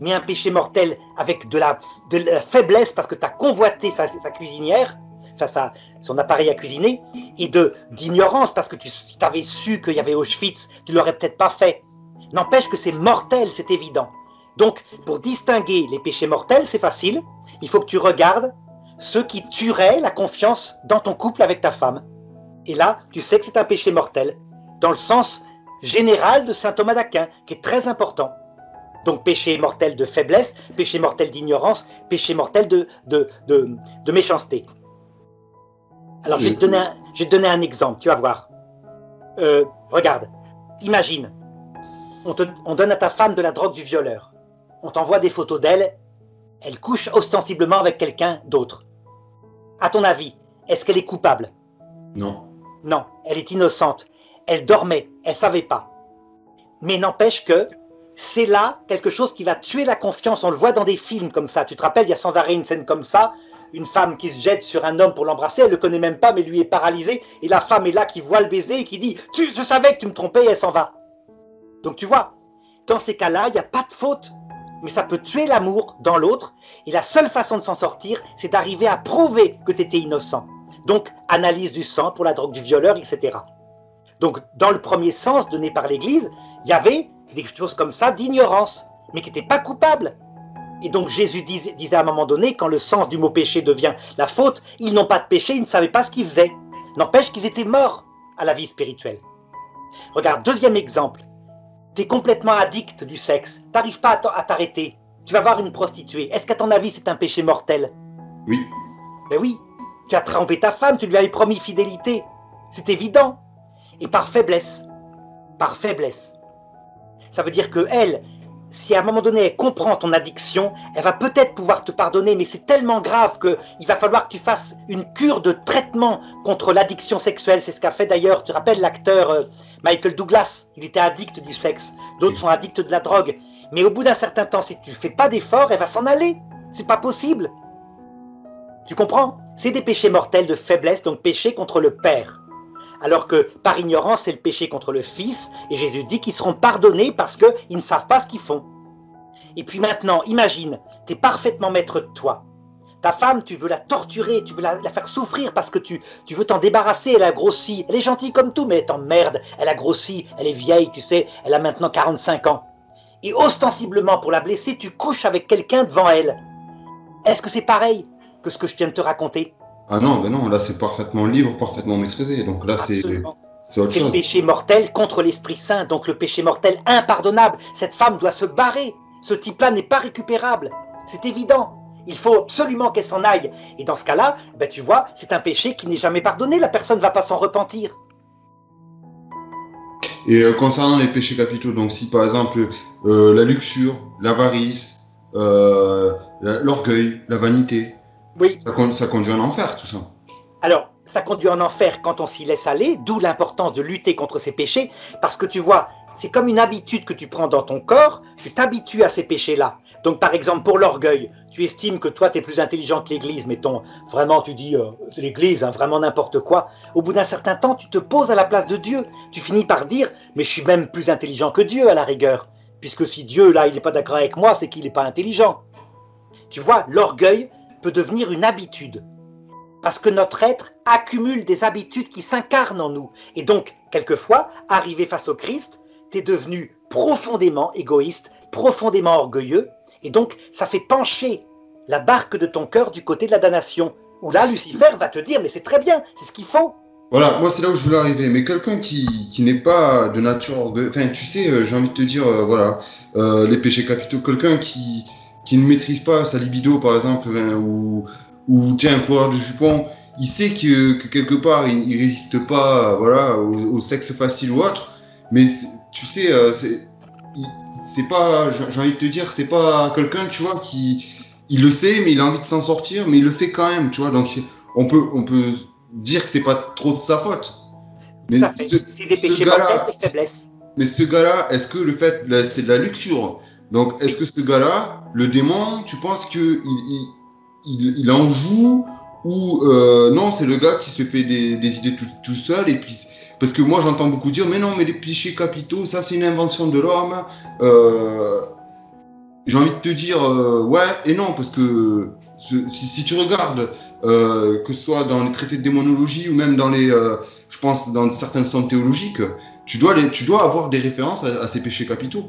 Mais un péché mortel avec de la, de la faiblesse parce que tu as convoité sa, sa cuisinière, enfin sa, son appareil à cuisiner, et de d'ignorance parce que tu, si tu avais su qu'il y avait Auschwitz, tu l'aurais peut-être pas fait. N'empêche que c'est mortel, c'est évident. Donc, pour distinguer les péchés mortels, c'est facile. Il faut que tu regardes ceux qui tueraient la confiance dans ton couple avec ta femme. Et là, tu sais que c'est un péché mortel, dans le sens général de Saint Thomas d'Aquin, qui est très important. Donc péché mortel de faiblesse, péché mortel d'ignorance, péché mortel de, de, de, de méchanceté. Alors, je vais, te donner un, je vais te donner un exemple, tu vas voir. Euh, regarde, imagine, on, te, on donne à ta femme de la drogue du violeur. On t'envoie des photos d'elle, elle couche ostensiblement avec quelqu'un d'autre. À ton avis, est-ce qu'elle est coupable? Non. Non, elle est innocente. Elle dormait, elle ne savait pas. Mais n'empêche que c'est là quelque chose qui va tuer la confiance. On le voit dans des films comme ça. Tu te rappelles, il y a sans arrêt une scène comme ça, une femme qui se jette sur un homme pour l'embrasser, elle ne le connaît même pas, mais lui est paralysé, et la femme est là qui voit le baiser et qui dit « Je savais que tu me trompais » et elle s'en va. Donc tu vois, dans ces cas-là, il n'y a pas de faute, mais ça peut tuer l'amour dans l'autre, et la seule façon de s'en sortir, c'est d'arriver à prouver que tu étais innocent. Donc, analyse du sang pour la drogue du violeur, et cetera. Donc, dans le premier sens donné par l'Église, il y avait des choses comme ça d'ignorance, mais qui n'étaient pas coupables. Et donc Jésus dis, disait à un moment donné, quand le sens du mot péché devient la faute, ils n'ont pas de péché, ils ne savaient pas ce qu'ils faisaient. N'empêche qu'ils étaient morts à la vie spirituelle. Regarde, deuxième exemple. Tu es complètement addict du sexe, tu n'arrives pas à t'arrêter, tu vas voir une prostituée. Est-ce qu'à ton avis c'est un péché mortel? Oui. Ben oui, tu as trompé ta femme, tu lui avais promis fidélité. C'est évident. Et par faiblesse. Par faiblesse. Ça veut dire que elle... Si à un moment donné, elle comprend ton addiction, elle va peut-être pouvoir te pardonner, mais c'est tellement grave qu'il va falloir que tu fasses une cure de traitement contre l'addiction sexuelle. C'est ce qu'a fait d'ailleurs, tu te rappelles, l'acteur Michael Douglas. Il était addict du sexe. D'autres sont addicts de la drogue. Mais au bout d'un certain temps, si tu ne fais pas d'effort, elle va s'en aller. C'est pas possible. Tu comprends? C'est des péchés mortels de faiblesse, donc péché contre le Père. Alors que par ignorance, c'est le péché contre le Fils, et Jésus dit qu'ils seront pardonnés parce qu'ils ne savent pas ce qu'ils font. Et puis maintenant, imagine, tu es parfaitement maître de toi. Ta femme, tu veux la torturer, tu veux la, la faire souffrir parce que tu, tu veux t'en débarrasser, elle a grossi, elle est gentille comme tout, mais elle t'emmerde, elle a grossi, elle est vieille, tu sais, elle a maintenant quarante-cinq ans. Et ostensiblement, pour la blesser, tu couches avec quelqu'un devant elle. Est-ce que c'est pareil que ce que je viens de te raconter ? Ah non, ben non, là c'est parfaitement libre, parfaitement maîtrisé, donc là c'est autre chose. Le péché mortel contre l'Esprit Saint, donc le péché mortel impardonnable. Cette femme doit se barrer, ce type-là n'est pas récupérable, c'est évident. Il faut absolument qu'elle s'en aille, et dans ce cas-là, ben tu vois, c'est un péché qui n'est jamais pardonné, la personne ne va pas s'en repentir. Et euh, concernant les péchés capitaux, donc si par exemple euh, la luxure, l'avarice, euh, l'orgueil, la vanité... Oui. Ça, ça conduit en enfer, tout ça. Alors, ça conduit en enfer quand on s'y laisse aller, d'où l'importance de lutter contre ces péchés, parce que tu vois, c'est comme une habitude que tu prends dans ton corps, tu t'habitues à ces péchés-là. Donc, par exemple, pour l'orgueil, tu estimes que toi, tu es plus intelligent que l'Église, mettons, vraiment, tu dis, euh, l'Église, hein, vraiment n'importe quoi. Au bout d'un certain temps, tu te poses à la place de Dieu. Tu finis par dire, mais je suis même plus intelligent que Dieu, à la rigueur, puisque si Dieu, là, il n'est pas d'accord avec moi, c'est qu'il n'est pas intelligent. Tu vois, l'orgueil peut devenir une habitude, parce que notre être accumule des habitudes qui s'incarnent en nous. Et donc, quelquefois, arrivé face au Christ, tu es devenu profondément égoïste, profondément orgueilleux, et donc ça fait pencher la barque de ton cœur du côté de la damnation, où là, Lucifer va te dire, mais c'est très bien, c'est ce qu'il faut. Voilà, moi c'est là où je voulais arriver, mais quelqu'un qui, qui n'est pas de nature orgueilleuse, enfin tu sais, j'ai envie de te dire, euh, voilà, euh, les péchés capitaux, quelqu'un qui... qui ne maîtrise pas sa libido, par exemple, hein, ou, ou tiens, un coureur de jupon, il sait que, que quelque part, il ne résiste pas voilà, au, au sexe facile ou autre, mais tu sais, c'est pas, j'ai envie de te dire, c'est pas quelqu'un, tu vois, qui il le sait, mais il a envie de s'en sortir, mais il le fait quand même, tu vois, donc on peut, on peut dire que c'est pas trop de sa faute. Mais ce, des péchés mortels de faiblesse. Mais ce gars-là, est-ce que le fait, c'est de la luxure? Donc, est-ce que ce gars-là, le démon, tu penses qu'il il, il, il en joue ou euh, non, c'est le gars qui se fait des, des idées tout, tout seul et puis, parce que moi, j'entends beaucoup dire, mais non, mais les péchés capitaux, ça, c'est une invention de l'homme. Euh, J'ai envie de te dire, euh, ouais et non, parce que si, si tu regardes, euh, que ce soit dans les traités de démonologie ou même dans les, euh, je pense, dans certains centres théologiques, tu dois, les, tu dois avoir des références à, à ces péchés capitaux.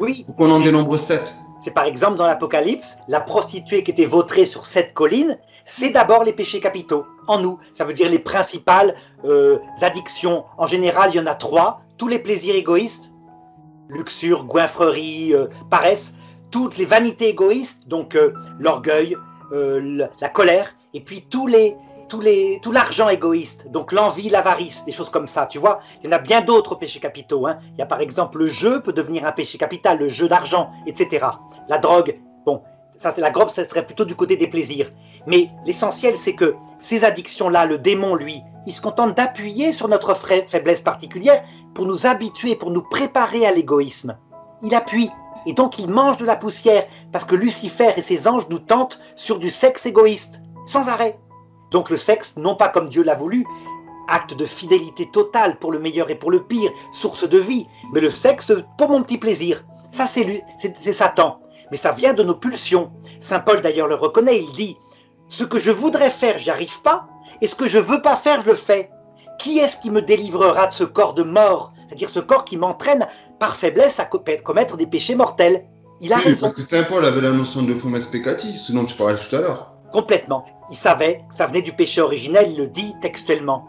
Oui. Qu'on en dénombre sept. C'est par exemple dans l'Apocalypse, la prostituée qui était vautrée sur sept collines, c'est d'abord les péchés capitaux, en nous. Ça veut dire les principales euh, addictions. En général, il y en a trois. Tous les plaisirs égoïstes, luxure, goinfrerie, euh, paresse, toutes les vanités égoïstes, donc euh, l'orgueil, euh, la colère, et puis tous les, tous les, tout l'argent égoïste, donc l'envie, l'avarice, des choses comme ça, tu vois. Il y en a bien d'autres péchés capitaux, hein. Il y a par exemple le jeu peut devenir un péché capital, le jeu d'argent, et cetera. La drogue, bon, ça, la drogue, ça serait plutôt du côté des plaisirs. Mais l'essentiel, c'est que ces addictions-là, le démon, lui, il se contente d'appuyer sur notre faiblesse particulière pour nous habituer, pour nous préparer à l'égoïsme. Il appuie, et donc il mange de la poussière, parce que Lucifer et ses anges nous tentent sur du sexe égoïste, sans arrêt. Donc le sexe, non pas comme Dieu l'a voulu, acte de fidélité totale pour le meilleur et pour le pire, source de vie, mais le sexe pour mon petit plaisir. Ça c'est lui, c'est Satan, mais ça vient de nos pulsions. Saint Paul d'ailleurs le reconnaît, il dit « Ce que je voudrais faire, j'y arrive pas, et ce que je veux pas faire, je le fais. Qui est-ce qui me délivrera de ce corps de mort ?» C'est-à-dire ce corps qui m'entraîne par faiblesse à commettre des péchés mortels. Il a oui, raison. Parce que Saint Paul avait la notion de fumes peccati, ce dont tu parlais tout à l'heure. Complètement. Il savait que ça venait du péché originel, il le dit textuellement.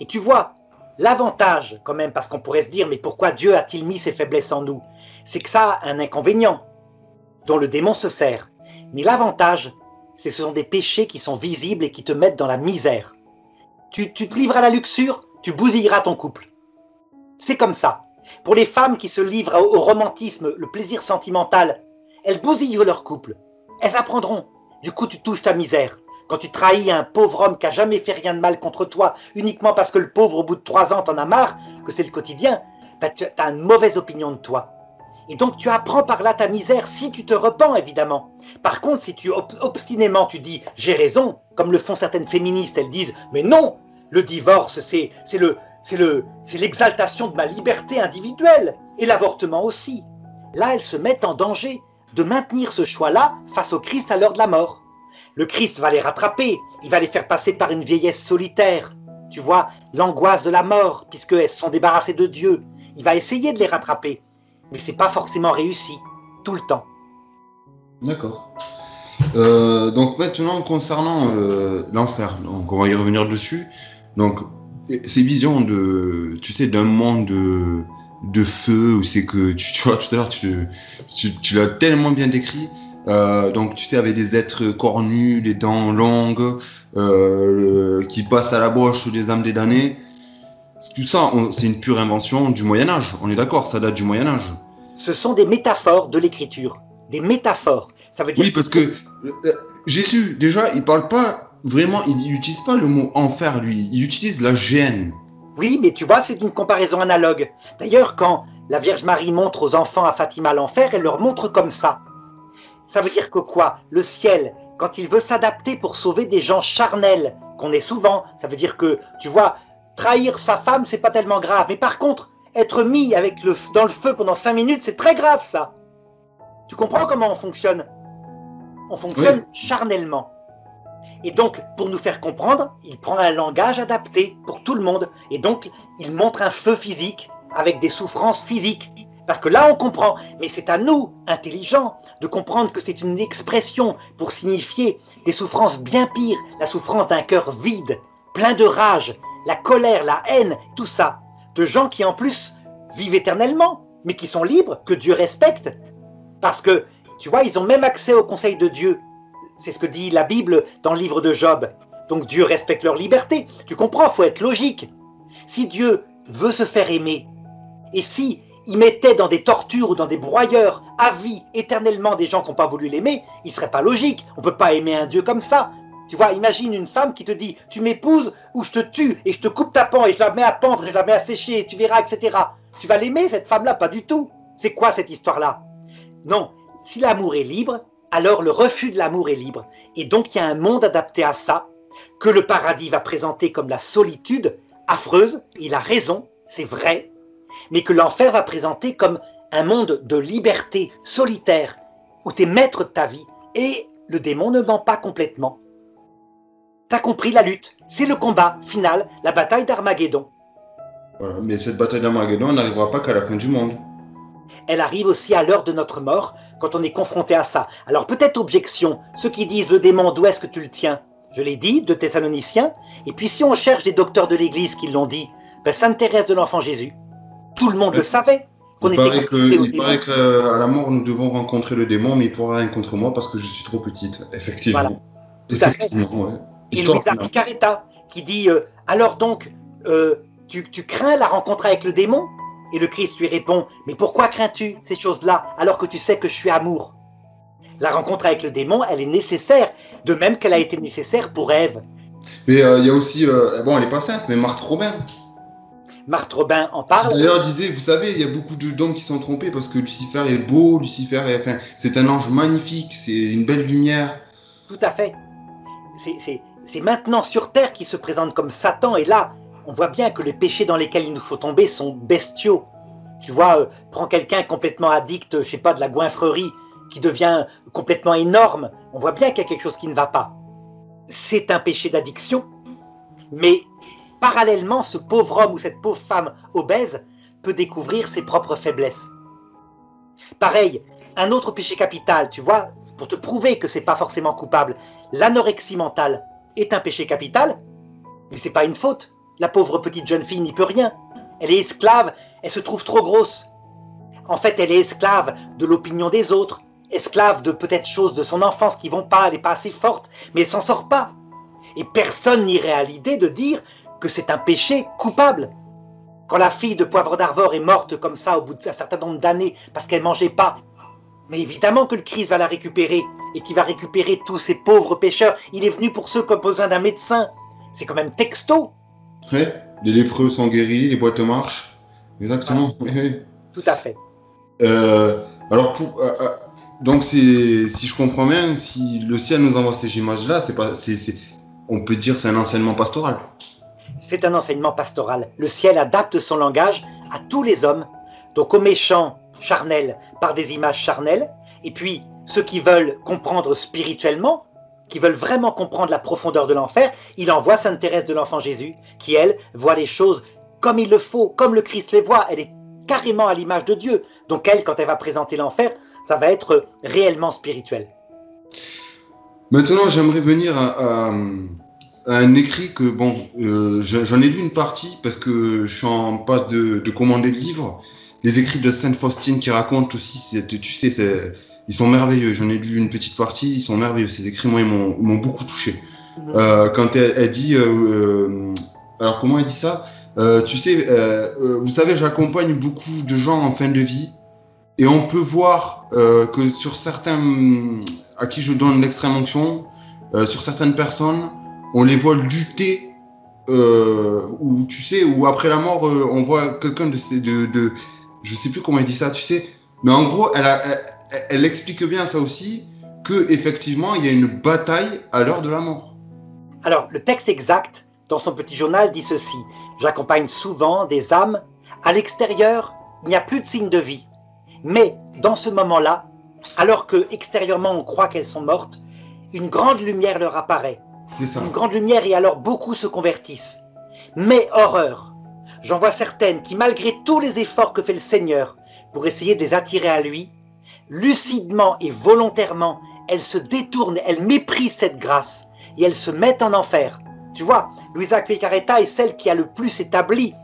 Et tu vois, l'avantage quand même, parce qu'on pourrait se dire, mais pourquoi Dieu a-t-il mis ses faiblesses en nous? C'est que ça a un inconvénient, dont le démon se sert. Mais l'avantage, c'est que ce sont des péchés qui sont visibles et qui te mettent dans la misère. Tu, tu te livres à la luxure, tu bousilleras ton couple. C'est comme ça. Pour les femmes qui se livrent au romantisme, le plaisir sentimental, elles bousillent leur couple. Elles apprendront. Du coup, tu touches ta misère. Quand tu trahis un pauvre homme qui n'a jamais fait rien de mal contre toi, uniquement parce que le pauvre, au bout de trois ans, t'en a marre, que c'est le quotidien, bah, tu as une mauvaise opinion de toi. Et donc, tu apprends par là ta misère, si tu te repens, évidemment. Par contre, si tu obstinément, tu dis « j'ai raison », comme le font certaines féministes, elles disent « mais non, le divorce, c'est le... » C'est l'exaltation de ma liberté individuelle, et l'avortement aussi. Là, elles se mettent en danger de maintenir ce choix-là face au Christ à l'heure de la mort. Le Christ va les rattraper, il va les faire passer par une vieillesse solitaire. Tu vois, l'angoisse de la mort, puisqu'elles se sont débarrassées de Dieu. Il va essayer de les rattraper, mais ce n'est pas forcément réussi, tout le temps. D'accord. Euh, donc maintenant, concernant euh, l'enfer, on va y revenir dessus. Donc, ces visions de, tu sais, d'un monde de, de feu, où c'est que, tu, tu vois, tout à l'heure, tu, tu, tu l'as tellement bien décrit, euh, donc, tu sais, avec des êtres cornus, les dents longues, euh, le, qui passent à la bouche des âmes des damnés, tout ça, c'est une pure invention du Moyen-Âge, on est d'accord, ça date du Moyen-Âge. Ce sont des métaphores de l'écriture, des métaphores, ça veut dire... Oui, parce que euh, Jésus, déjà, il parle pas... Vraiment, il n'utilise pas le mot enfer, lui, il utilise la gêne. Oui, mais tu vois, c'est une comparaison analogue. D'ailleurs, quand la Vierge Marie montre aux enfants à Fatima l'enfer, elle leur montre comme ça. Ça veut dire que quoi? Le ciel, quand il veut s'adapter pour sauver des gens charnels, qu'on est souvent, ça veut dire que, tu vois, trahir sa femme, c'est pas tellement grave. Mais par contre, être mis avec le, dans le feu pendant cinq minutes, c'est très grave, ça. Tu comprends comment on fonctionne? On fonctionne oui. Charnellement. Et donc, pour nous faire comprendre, il prend un langage adapté pour tout le monde. Et donc, il montre un feu physique avec des souffrances physiques. Parce que là, on comprend. Mais c'est à nous, intelligents, de comprendre que c'est une expression pour signifier des souffrances bien pires. La souffrance d'un cœur vide, plein de rage, la colère, la haine, tout ça. De gens qui, en plus, vivent éternellement, mais qui sont libres, que Dieu respecte. Parce que, tu vois, ils ont même accès au conseil de Dieu. C'est ce que dit la Bible dans le livre de Job. Donc Dieu respecte leur liberté. Tu comprends, il faut être logique. Si Dieu veut se faire aimer, et s'il mettait dans des tortures ou dans des broyeurs à vie éternellement des gens qui n'ont pas voulu l'aimer, il ne serait pas logique. On ne peut pas aimer un Dieu comme ça. Tu vois, imagine une femme qui te dit « tu m'épouses ou je te tue et je te coupe ta pan et je la mets à pendre et je la mets à sécher et tu verras, et cetera » Tu vas l'aimer cette femme-là? Pas du tout. C'est quoi cette histoire-là? Non, si l'amour est libre, alors le refus de l'amour est libre. Et donc il y a un monde adapté à ça, que le paradis va présenter comme la solitude affreuse, il a raison, c'est vrai, mais que l'enfer va présenter comme un monde de liberté solitaire, où tu es maître de ta vie, et le démon ne ment pas complètement. T'as compris la lutte, c'est le combat final, la bataille d'Armageddon. Voilà, mais cette bataille d'Armageddon n'arrivera pas qu'à la fin du monde. Elle arrive aussi à l'heure de notre mort, quand on est confronté à ça. Alors peut-être objection, ceux qui disent le démon, d'où est-ce que tu le tiens? Je l'ai dit, de Thessaloniciens. Et puis si on cherche des docteurs de l'Église qui l'ont dit, ben, Sainte Thérèse de l'Enfant Jésus, tout le monde le savait. Il paraît qu'à qu la mort, nous devons rencontrer le démon, mais il pourra rien contre moi parce que je suis trop petite. Effectivement. Voilà. Tout à fait. Ouais. Et Luisa Piccarreta qui dit euh, alors donc, euh, tu, tu crains la rencontre avec le démon? Et le Christ lui répond, mais pourquoi crains-tu ces choses-là alors que tu sais que je suis amour? La rencontre avec le démon, elle est nécessaire, de même qu'elle a été nécessaire pour Ève. Mais il euh, y a aussi, euh, bon, elle n'est pas sainte, mais Marthe Robin. Marthe Robin en parle. D'ailleurs, disait, vous savez, il y a beaucoup de gens qui sont trompés parce que Lucifer est beau, Lucifer est, enfin, c'est un ange magnifique, c'est une belle lumière. Tout à fait. C'est maintenant sur Terre qu'il se présente comme Satan, et là, on voit bien que les péchés dans lesquels il nous faut tomber sont bestiaux. Tu vois, euh, prends quelqu'un complètement addict, je sais pas, de la goinfrerie, qui devient complètement énorme. On voit bien qu'il y a quelque chose qui ne va pas. C'est un péché d'addiction, mais parallèlement, ce pauvre homme ou cette pauvre femme obèse peut découvrir ses propres faiblesses. Pareil, un autre péché capital, tu vois, pour te prouver que c'est pas forcément coupable, l'anorexie mentale est un péché capital, mais c'est pas une faute. La pauvre petite jeune fille n'y peut rien. Elle est esclave, elle se trouve trop grosse. En fait, elle est esclave de l'opinion des autres, esclave de peut-être choses de son enfance qui vont pas, elle n'est pas assez forte, mais elle s'en sort pas. Et personne n'irait à l'idée de dire que c'est un péché coupable. Quand la fille de Poivre d'Arvor est morte comme ça au bout d'un certain nombre d'années parce qu'elle mangeait pas, mais évidemment que le Christ va la récupérer et qu'il va récupérer tous ces pauvres pécheurs. Il est venu pour ceux qui ont besoin d'un médecin. C'est quand même texto. Oui, les lépreux sont guéris, les boiteux marchent. Exactement. Voilà. Oui, oui. Tout à fait. Euh, alors, pour, euh, donc si je comprends bien, si le ciel nous envoie ces images-là, c'est pas, c'est, c'est, on peut dire que c'est un enseignement pastoral. C'est un enseignement pastoral. Le ciel adapte son langage à tous les hommes, donc aux méchants charnels par des images charnelles, et puis ceux qui veulent comprendre spirituellement, qui veulent vraiment comprendre la profondeur de l'enfer, il envoie Sainte Thérèse de l'Enfant Jésus, qui elle voit les choses comme il le faut, comme le Christ les voit. Elle est carrément à l'image de Dieu. Donc elle, quand elle va présenter l'enfer, ça va être réellement spirituel. Maintenant, j'aimerais venir à, à, à un écrit que, bon, euh, j'en ai lu une partie parce que je suis en passe de, de commander le livre. Les écrits de Sainte Faustine qui racontent aussi, cette, tu sais, cette, ils sont merveilleux. J'en ai lu une petite partie, ils sont merveilleux. Ces écrits, moi, ils m'ont beaucoup touché. Mmh. Euh, quand elle, elle dit... Euh, euh, alors, comment elle dit ça ? Euh, tu sais, euh, euh, vous savez, j'accompagne beaucoup de gens en fin de vie et on peut voir euh, que sur certains à qui je donne l'extrême onction, euh, sur certaines personnes, on les voit lutter euh, ou tu sais, ou après la mort, euh, on voit quelqu'un de, de, de, je sais plus comment elle dit ça, tu sais, mais en gros, elle, a, elle, elle explique bien ça aussi que effectivement, il y a une bataille à l'heure de la mort. Alors, le texte exact dans son petit journal dit ceci. J'accompagne souvent des âmes. À l'extérieur, il n'y a plus de signe de vie. Mais dans ce moment-là, alors que extérieurement on croit qu'elles sont mortes, une grande lumière leur apparaît. Une grande lumière et alors beaucoup se convertissent. Mais horreur, j'en vois certaines qui, malgré tous les efforts que fait le Seigneur pour essayer de les attirer à lui, lucidement et volontairement, elles se détournent, elles méprisent cette grâce et elles se mettent en enfer. Tu vois, Luisa Piccarreta est celle qui a le plus établi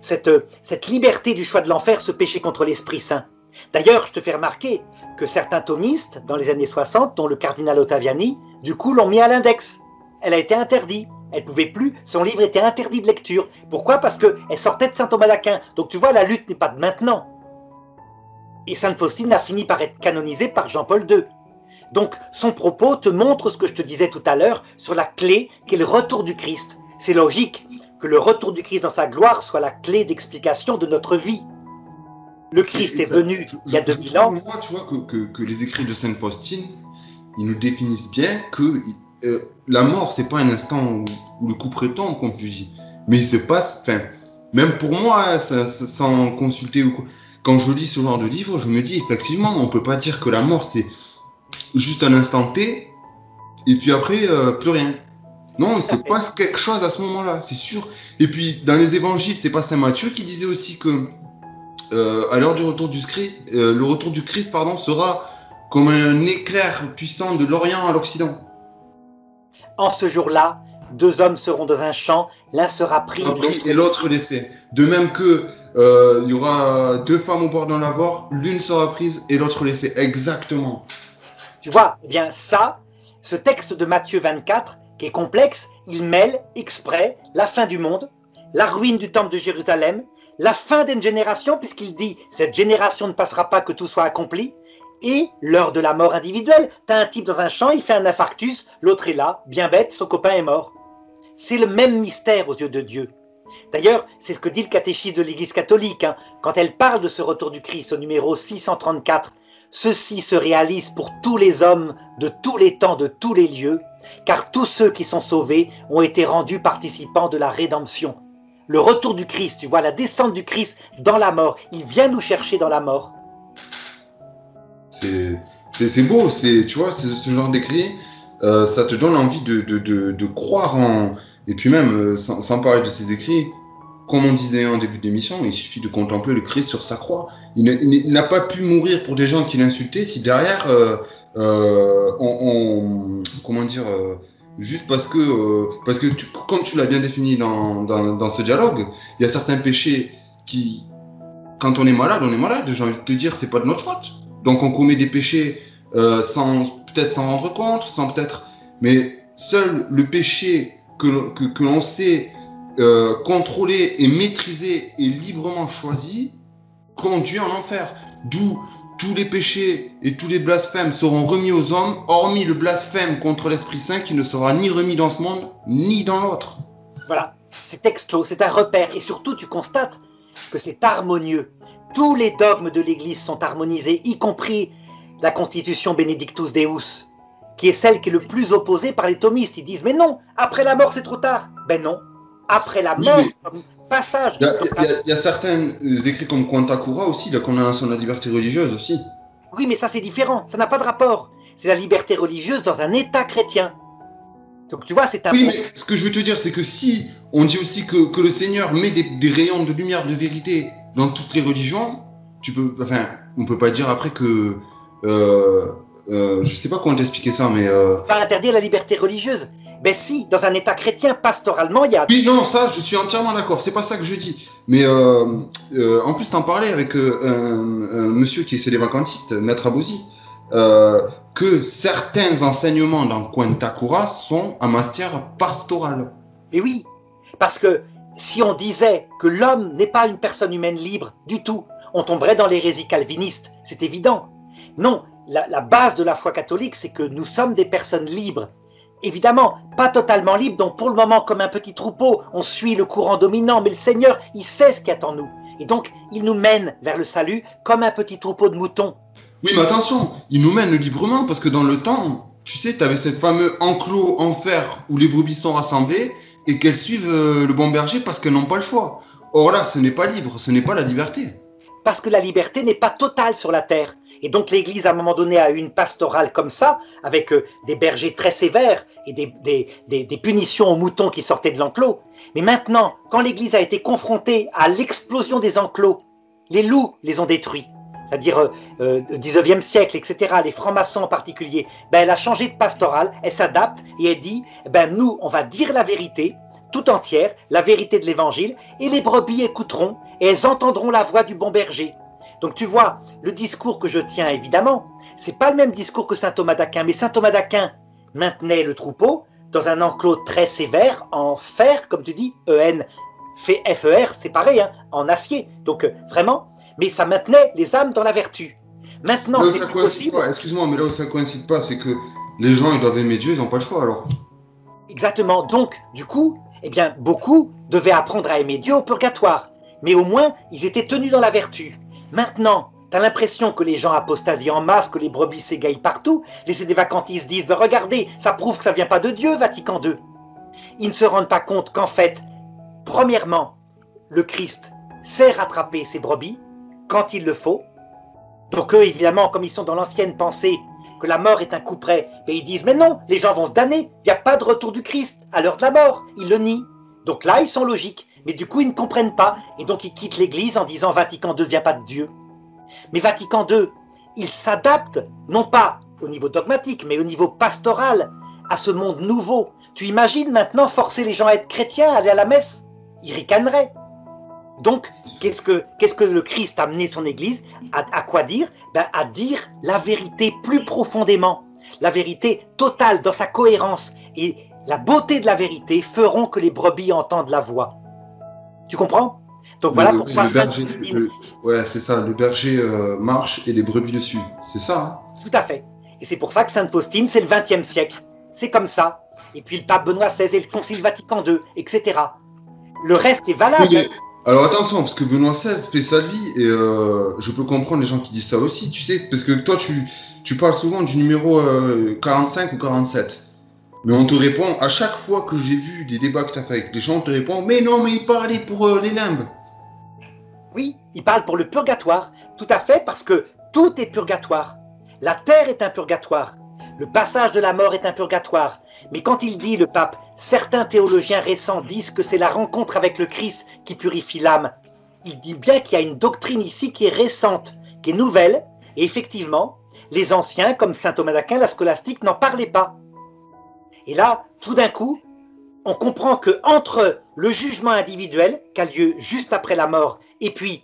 cette, cette liberté du choix de l'enfer, ce péché contre l'Esprit Saint. D'ailleurs, je te fais remarquer que certains thomistes, dans les années soixante, dont le cardinal Ottaviani, du coup l'ont mis à l'index. Elle a été interdite, elle ne pouvait plus, son livre était interdit de lecture. Pourquoi? Parce qu'elle sortait de Saint Thomas d'Aquin. Donc tu vois, la lutte n'est pas de maintenant. Et Sainte Faustine a fini par être canonisée par Jean-Paul deux. Donc, son propos te montre ce que je te disais tout à l'heure sur la clé qu'est le retour du Christ. C'est logique que le retour du Christ dans sa gloire soit la clé d'explication de notre vie. Le Christ est venu il y a deux mille ans. Moi, tu vois que, que, que les écrits de Sainte Faustine, ils nous définissent bien que euh, la mort, c'est pas un instant où, où le coup prétend, comme tu dis. Mais il se passe, enfin, même pour moi, hein, ça, ça, sans consulter ou quoi. Quand je lis ce genre de livre, je me dis, effectivement, on peut pas dire que la mort, c'est juste un instant T, et puis après, euh, plus rien. Non, il se passe quelque chose à ce moment-là, c'est sûr. Et puis, dans les évangiles, c'est pas Saint Matthieu qui disait aussi que euh, à l'heure du retour du Christ, euh, le retour du Christ pardon, sera comme un éclair puissant de l'Orient à l'Occident. En ce jour-là, deux hommes seront dans un champ, l'un sera pris, pris et l'autre laissé. De même que Euh, il y aura deux femmes au bord d'un lavoir, l'une sera prise et l'autre laissée. Exactement. Tu vois, eh bien ça, ce texte de Matthieu vingt-quatre, qui est complexe, il mêle exprès la fin du monde, la ruine du temple de Jérusalem, la fin d'une génération, puisqu'il dit « cette génération ne passera pas que tout soit accompli », et l'heure de la mort individuelle. T'as un type dans un champ, il fait un infarctus, l'autre est là, bien bête, son copain est mort. C'est le même mystère aux yeux de Dieu. D'ailleurs, c'est ce que dit le catéchisme de l'Église catholique, hein, quand elle parle de ce retour du Christ au numéro six cent trente-quatre. « Ceci se réalise pour tous les hommes, de tous les temps, de tous les lieux, car tous ceux qui sont sauvés ont été rendus participants de la rédemption. » Le retour du Christ, tu vois, la descente du Christ dans la mort. Il vient nous chercher dans la mort. C'est beau, tu vois, ce genre d'écrit, euh, ça te donne envie de, de, de, de croire en... Et puis même, sans, sans parler de ces écrits, comme on disait en début d'émission, il suffit de contempler le Christ sur sa croix. Il n'a pas pu mourir pour des gens qui l'insultaient si derrière, euh, euh, on, on... Comment dire euh, juste parce que, euh, parce que tu, comme tu l'as bien défini dans, dans, dans ce dialogue, il y a certains péchés qui, quand on est malade, on est malade, j'ai envie de te dire, c'est pas de notre faute. Donc on commet des péchés euh, sans peut-être s'en rendre compte, sans peut-être... Mais seul le péché que, que, que l'on sait euh, contrôler et maîtriser et librement choisi conduit en enfer. D'où tous les péchés et tous les blasphèmes seront remis aux hommes, hormis le blasphème contre l'Esprit Saint qui ne sera ni remis dans ce monde, ni dans l'autre. Voilà, c'est texto, c'est un repère. Et surtout, tu constates que c'est harmonieux. Tous les dogmes de l'Église sont harmonisés, y compris la Constitution Benedictus Deus, qui est celle qui est le plus opposée par les thomistes. Ils disent, mais non, après la mort, c'est trop tard. Ben non, après la mort... Oui, mais... passage. Il y, y, y a certains écrits comme Quantacura aussi, la condamnation de la liberté religieuse aussi. Oui, mais ça c'est différent, ça n'a pas de rapport. C'est la liberté religieuse dans un état chrétien. Donc tu vois, c'est un... Oui, mais ce que je veux te dire, c'est que si on dit aussi que, que le Seigneur met des, des rayons de lumière de vérité dans toutes les religions, tu peux, enfin, on peut pas dire après que... Euh, euh, je sais pas comment t'expliquer ça, mais... Euh... Pas interdire la liberté religieuse. Ben si, dans un état chrétien, pastoralement, il y a... Oui, non, ça, je suis entièrement d'accord, c'est pas ça que je dis. Mais euh, euh, en plus, t'en parlais avec euh, un, un monsieur qui est célébacantiste, Maître Abosi, euh, que certains enseignements dans Quantacura sont en matière pastorale. Mais oui, parce que si on disait que l'homme n'est pas une personne humaine libre du tout, on tomberait dans l'hérésie calviniste, c'est évident. Non, la, la base de la foi catholique, c'est que nous sommes des personnes libres. Évidemment, pas totalement libre, donc pour le moment, comme un petit troupeau, on suit le courant dominant, mais le Seigneur, il sait ce qui attend nous. Et donc, il nous mène vers le salut comme un petit troupeau de moutons. Oui, mais attention, il nous mène librement, parce que dans le temps, tu sais, tu avais ce fameux enclos enfer où les brebis sont rassemblées et qu'elles suivent euh, le bon berger parce qu'elles n'ont pas le choix. Or là, ce n'est pas libre, ce n'est pas la liberté. Parce que la liberté n'est pas totale sur la terre. Et donc l'Église, à un moment donné, a eu une pastorale comme ça, avec euh, des bergers très sévères et des, des, des, des punitions aux moutons qui sortaient de l'enclos. Mais maintenant, quand l'Église a été confrontée à l'explosion des enclos, les loups les ont détruits, c'est-à-dire euh, euh, dix-neuvième siècle, et cetera, les francs-maçons en particulier, ben, elle a changé de pastorale, elle s'adapte et elle dit, ben, nous, on va dire la vérité, tout entière, la vérité de l'Évangile, et les brebis écouteront et elles entendront la voix du bon berger. Donc tu vois, le discours que je tiens, évidemment, c'est pas le même discours que saint Thomas d'Aquin, mais saint Thomas d'Aquin maintenait le troupeau dans un enclos très sévère, en fer, comme tu dis, E N, F E R, c'est pareil, hein, en acier, donc euh, vraiment, mais ça maintenait les âmes dans la vertu. Maintenant, c'est possible... Excuse-moi, mais là où ça coïncide pas, c'est que les gens, ils doivent aimer Dieu, ils n'ont pas le choix, alors. Exactement, donc, du coup, eh bien, beaucoup devaient apprendre à aimer Dieu au purgatoire, mais au moins, ils étaient tenus dans la vertu. Maintenant, t'as l'impression que les gens apostasient en masse, que les brebis s'égaillent partout, les cédévacantistes disent ben « Regardez, ça prouve que ça vient pas de Dieu, Vatican deux ». Ils ne se rendent pas compte qu'en fait, premièrement, le Christ sait rattraper ses brebis quand il le faut. Donc eux, évidemment, comme ils sont dans l'ancienne pensée que la mort est un coup près, ils disent « Mais non, les gens vont se damner, il n'y a pas de retour du Christ à l'heure de la mort, ils le nient ». Donc là, ils sont logiques. Mais du coup, ils ne comprennent pas, et donc ils quittent l'Église en disant « Vatican deux ne vient pas de Dieu ». Mais Vatican deux, il s'adapte, non pas au niveau dogmatique, mais au niveau pastoral, à ce monde nouveau. Tu imagines maintenant forcer les gens à être chrétiens, à aller à la messe ? Ils ricaneraient. Donc, qu'est-ce que, qu'est-ce que le Christ a amené son Église à, à quoi dire ben, à dire la vérité plus profondément, la vérité totale dans sa cohérence. Et la beauté de la vérité feront que les brebis entendent la voix. Tu comprends? Donc voilà le, pourquoi... Le berger, le, ouais, c'est ça, le berger euh, marche et les brebis le suivent. C'est ça, hein? Tout à fait. Et c'est pour ça que Sainte Faustine, c'est le vingtième siècle. C'est comme ça. Et puis le pape Benoît seize et le concile Vatican deux, et cetera. Le reste est valable. Oui, mais, alors attention, parce que Benoît seize fait sa vie, et euh, je peux comprendre les gens qui disent ça aussi, tu sais, parce que toi, tu, tu parles souvent du numéro euh, quarante-cinq ou quarante-sept. Mais on te répond, à chaque fois que j'ai vu des débats que tu as fait avec des gens, on te répond, mais non, mais il parlait pour euh, les limbes. Oui, il parle pour le purgatoire. Tout à fait, parce que tout est purgatoire. La terre est un purgatoire. Le passage de la mort est un purgatoire. Mais quand il dit, le pape, certains théologiens récents disent que c'est la rencontre avec le Christ qui purifie l'âme. Il dit bien qu'il y a une doctrine ici qui est récente, qui est nouvelle. Et effectivement, les anciens, comme saint Thomas d'Aquin, la scolastique, n'en parlaient pas. Et là, tout d'un coup, on comprend que entre le jugement individuel, qui a lieu juste après la mort, et puis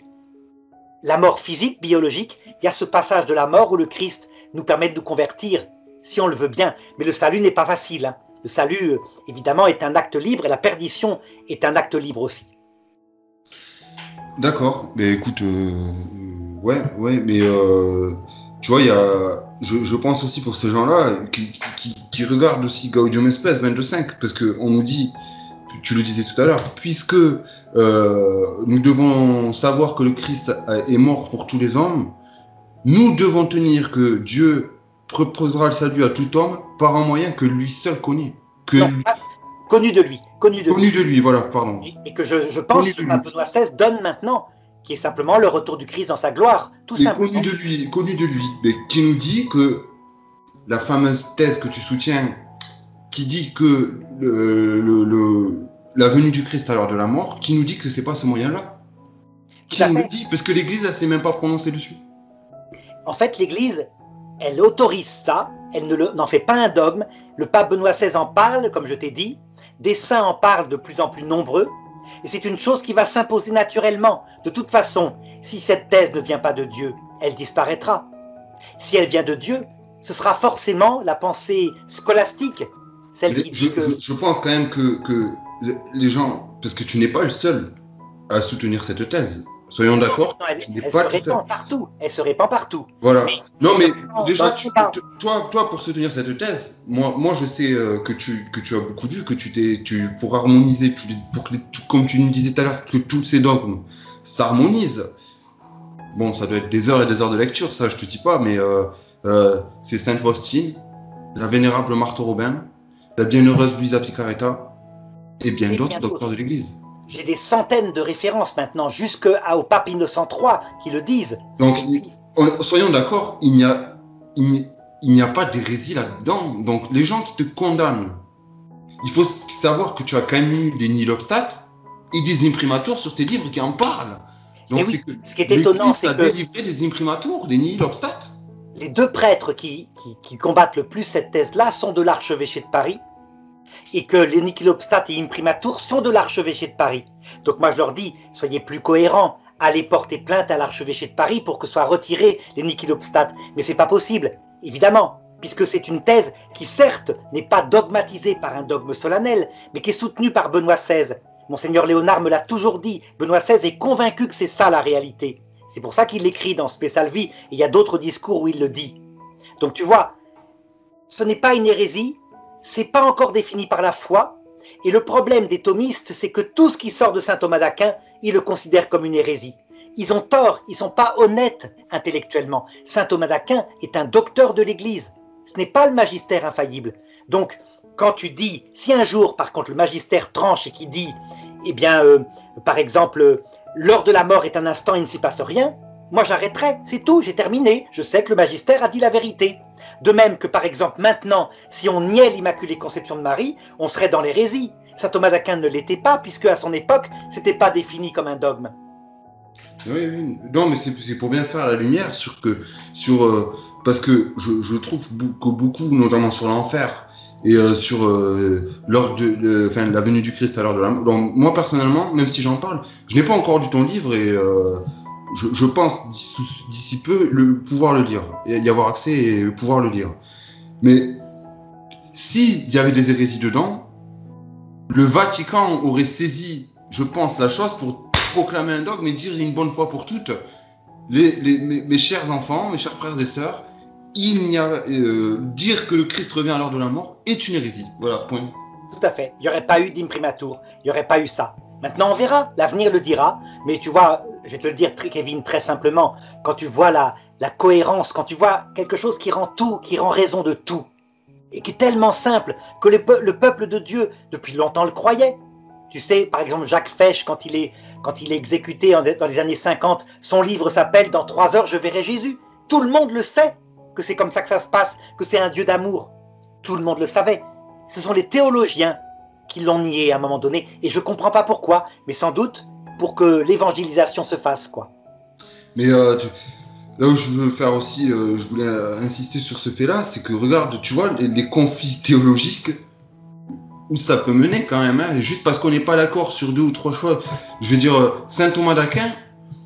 la mort physique, biologique, il y a ce passage de la mort où le Christ nous permet de nous convertir, si on le veut bien. Mais le salut n'est pas facile, hein. Le salut, évidemment, est un acte libre, et la perdition est un acte libre aussi. D'accord, mais écoute, euh, ouais, ouais, mais euh, tu vois, il y a, je, je pense aussi pour ces gens-là qui, qui, qui regardent aussi Gaudium et Spes vingt-deux cinq, parce qu'on nous dit, tu le disais tout à l'heure, puisque euh, nous devons savoir que le Christ est mort pour tous les hommes, nous devons tenir que Dieu proposera le salut à tout homme par un moyen que lui seul connaît. Que non, lui... Connu de lui. Connu de, connu lui. de lui, voilà, pardon. Et, et que je, je pense connu que Benoît seize donne maintenant, qui est simplement le retour du Christ dans sa gloire, tout et simplement. Connu de lui, connu de lui, mais qui nous dit que la fameuse thèse que tu soutiens, qui dit que le, le, le, la venue du Christ à l'heure de la mort, qui nous dit que c'est pas ce moyen-là. Qui nous dit, parce que l'Église, elle s'est même pas prononcée dessus. En fait, l'Église... elle autorise ça, elle n'en fait pas un dogme. Le pape Benoît seize en parle, comme je t'ai dit. Des saints en parlent de plus en plus nombreux. Et c'est une chose qui va s'imposer naturellement. De toute façon, si cette thèse ne vient pas de Dieu, elle disparaîtra. Si elle vient de Dieu, ce sera forcément la pensée scolastique. Celle qui je, dit que... je, je pense quand même que, que les gens... Parce que tu n'es pas le seul à soutenir cette thèse. Soyons d'accord, elle, elle, elle se répand partout. Elle se répand partout. Voilà. Mais, non, mais déjà, tu, toi, toi, pour soutenir cette thèse, moi, moi je sais euh, que, tu, que tu as beaucoup dû, que tu t'es, tu, pour harmoniser, tu, pour, comme tu nous disais tout à l'heure, que tous ces dogmes s'harmonisent. Bon, ça doit être des heures et des heures de lecture, ça, je te dis pas, mais euh, euh, c'est Sainte Faustine, la vénérable Marthe Robin, la bienheureuse Luisa Piccarreta et bien d'autres docteurs de l'Église. J'ai des centaines de références maintenant, jusqu'au pape Innocent trois qui le disent. Donc, soyons d'accord, il n'y a, il n'y a pas d'hérésie là-dedans. Donc, les gens qui te condamnent, il faut savoir que tu as quand même eu des nihilobstat et des imprimaturs sur tes livres qui en parlent. Donc, oui, que ce qui est étonnant, c'est que... délivré des imprimaturs, des nihilobstat. Les deux prêtres qui, qui, qui combattent le plus cette thèse-là sont de l'archevêché de Paris, et que les nihilobstat et imprimatur sont de l'archevêché de Paris. Donc moi je leur dis, soyez plus cohérents, allez porter plainte à l'archevêché de Paris pour que soient retirés les nihilobstat. Mais c'est pas possible, évidemment, puisque c'est une thèse qui certes n'est pas dogmatisée par un dogme solennel, mais qui est soutenue par Benoît seize. Monseigneur Léonard me l'a toujours dit, Benoît seize est convaincu que c'est ça la réalité. C'est pour ça qu'il l'écrit dans Spes Salvi, et il y a d'autres discours où il le dit. Donc tu vois, ce n'est pas une hérésie, c'est pas encore défini par la foi, et le problème des thomistes, c'est que tout ce qui sort de saint Thomas d'Aquin, ils le considèrent comme une hérésie. Ils ont tort, ils sont pas honnêtes intellectuellement. Saint Thomas d'Aquin est un docteur de l'Église, ce n'est pas le magistère infaillible. Donc, quand tu dis, si un jour, par contre, le magistère tranche et qui dit, eh bien, euh, par exemple, euh, l'heure de la mort est un instant, il ne s'y passe rien, moi j'arrêterai, c'est tout, j'ai terminé, je sais que le magistère a dit la vérité. De même que par exemple maintenant, si on niait l'Immaculée Conception de Marie, on serait dans l'hérésie. Saint Thomas d'Aquin ne l'était pas, puisque à son époque, ce n'était pas défini comme un dogme. Oui, oui. Non, mais c'est pour bien faire la lumière sur que, sur, euh, parce que je, je trouve que beaucoup, notamment sur l'enfer, et euh, sur euh, l'heure de, de, enfin, la venue du Christ à l'heure de la mort. Donc, moi, personnellement, même si j'en parle, je n'ai pas encore lu ton livre et euh, je, je pense d'ici peu le, pouvoir le lire, et y avoir accès et pouvoir le lire. Mais s'il y avait des hérésies dedans, le Vatican aurait saisi, je pense, la chose pour proclamer un dogme et dire une bonne fois pour toutes, les, les, mes, mes chers enfants, mes chers frères et sœurs, il n'y a, euh, dire que le Christ revient à l'heure de la mort est une hérésie. Voilà, point. Tout à fait. Il n'y aurait pas eu d'imprimatur. Il n'y aurait pas eu ça. Maintenant, on verra. L'avenir le dira. Mais tu vois, je vais te le dire, Kevin, très simplement, quand tu vois la, la cohérence, quand tu vois quelque chose qui rend tout, qui rend raison de tout, et qui est tellement simple que le, peu, le peuple de Dieu, depuis longtemps, le croyait. Tu sais, par exemple, Jacques Fesch, quand il est, quand il est exécuté en, dans les années cinquante, son livre s'appelle « Dans trois heures, je verrai Jésus ». Tout le monde le sait que c'est comme ça que ça se passe, que c'est un Dieu d'amour. Tout le monde le savait. Ce sont les théologiens qui l'ont nié à un moment donné, et je ne comprends pas pourquoi, mais sans doute pour que l'évangélisation se fasse, quoi. Mais euh, tu... là où je veux faire aussi, euh, je voulais insister sur ce fait-là, c'est que regarde, tu vois, les, les conflits théologiques... où ça peut mener quand même, hein, juste parce qu'on n'est pas d'accord sur deux ou trois choses. Je veux dire, Saint Thomas d'Aquin,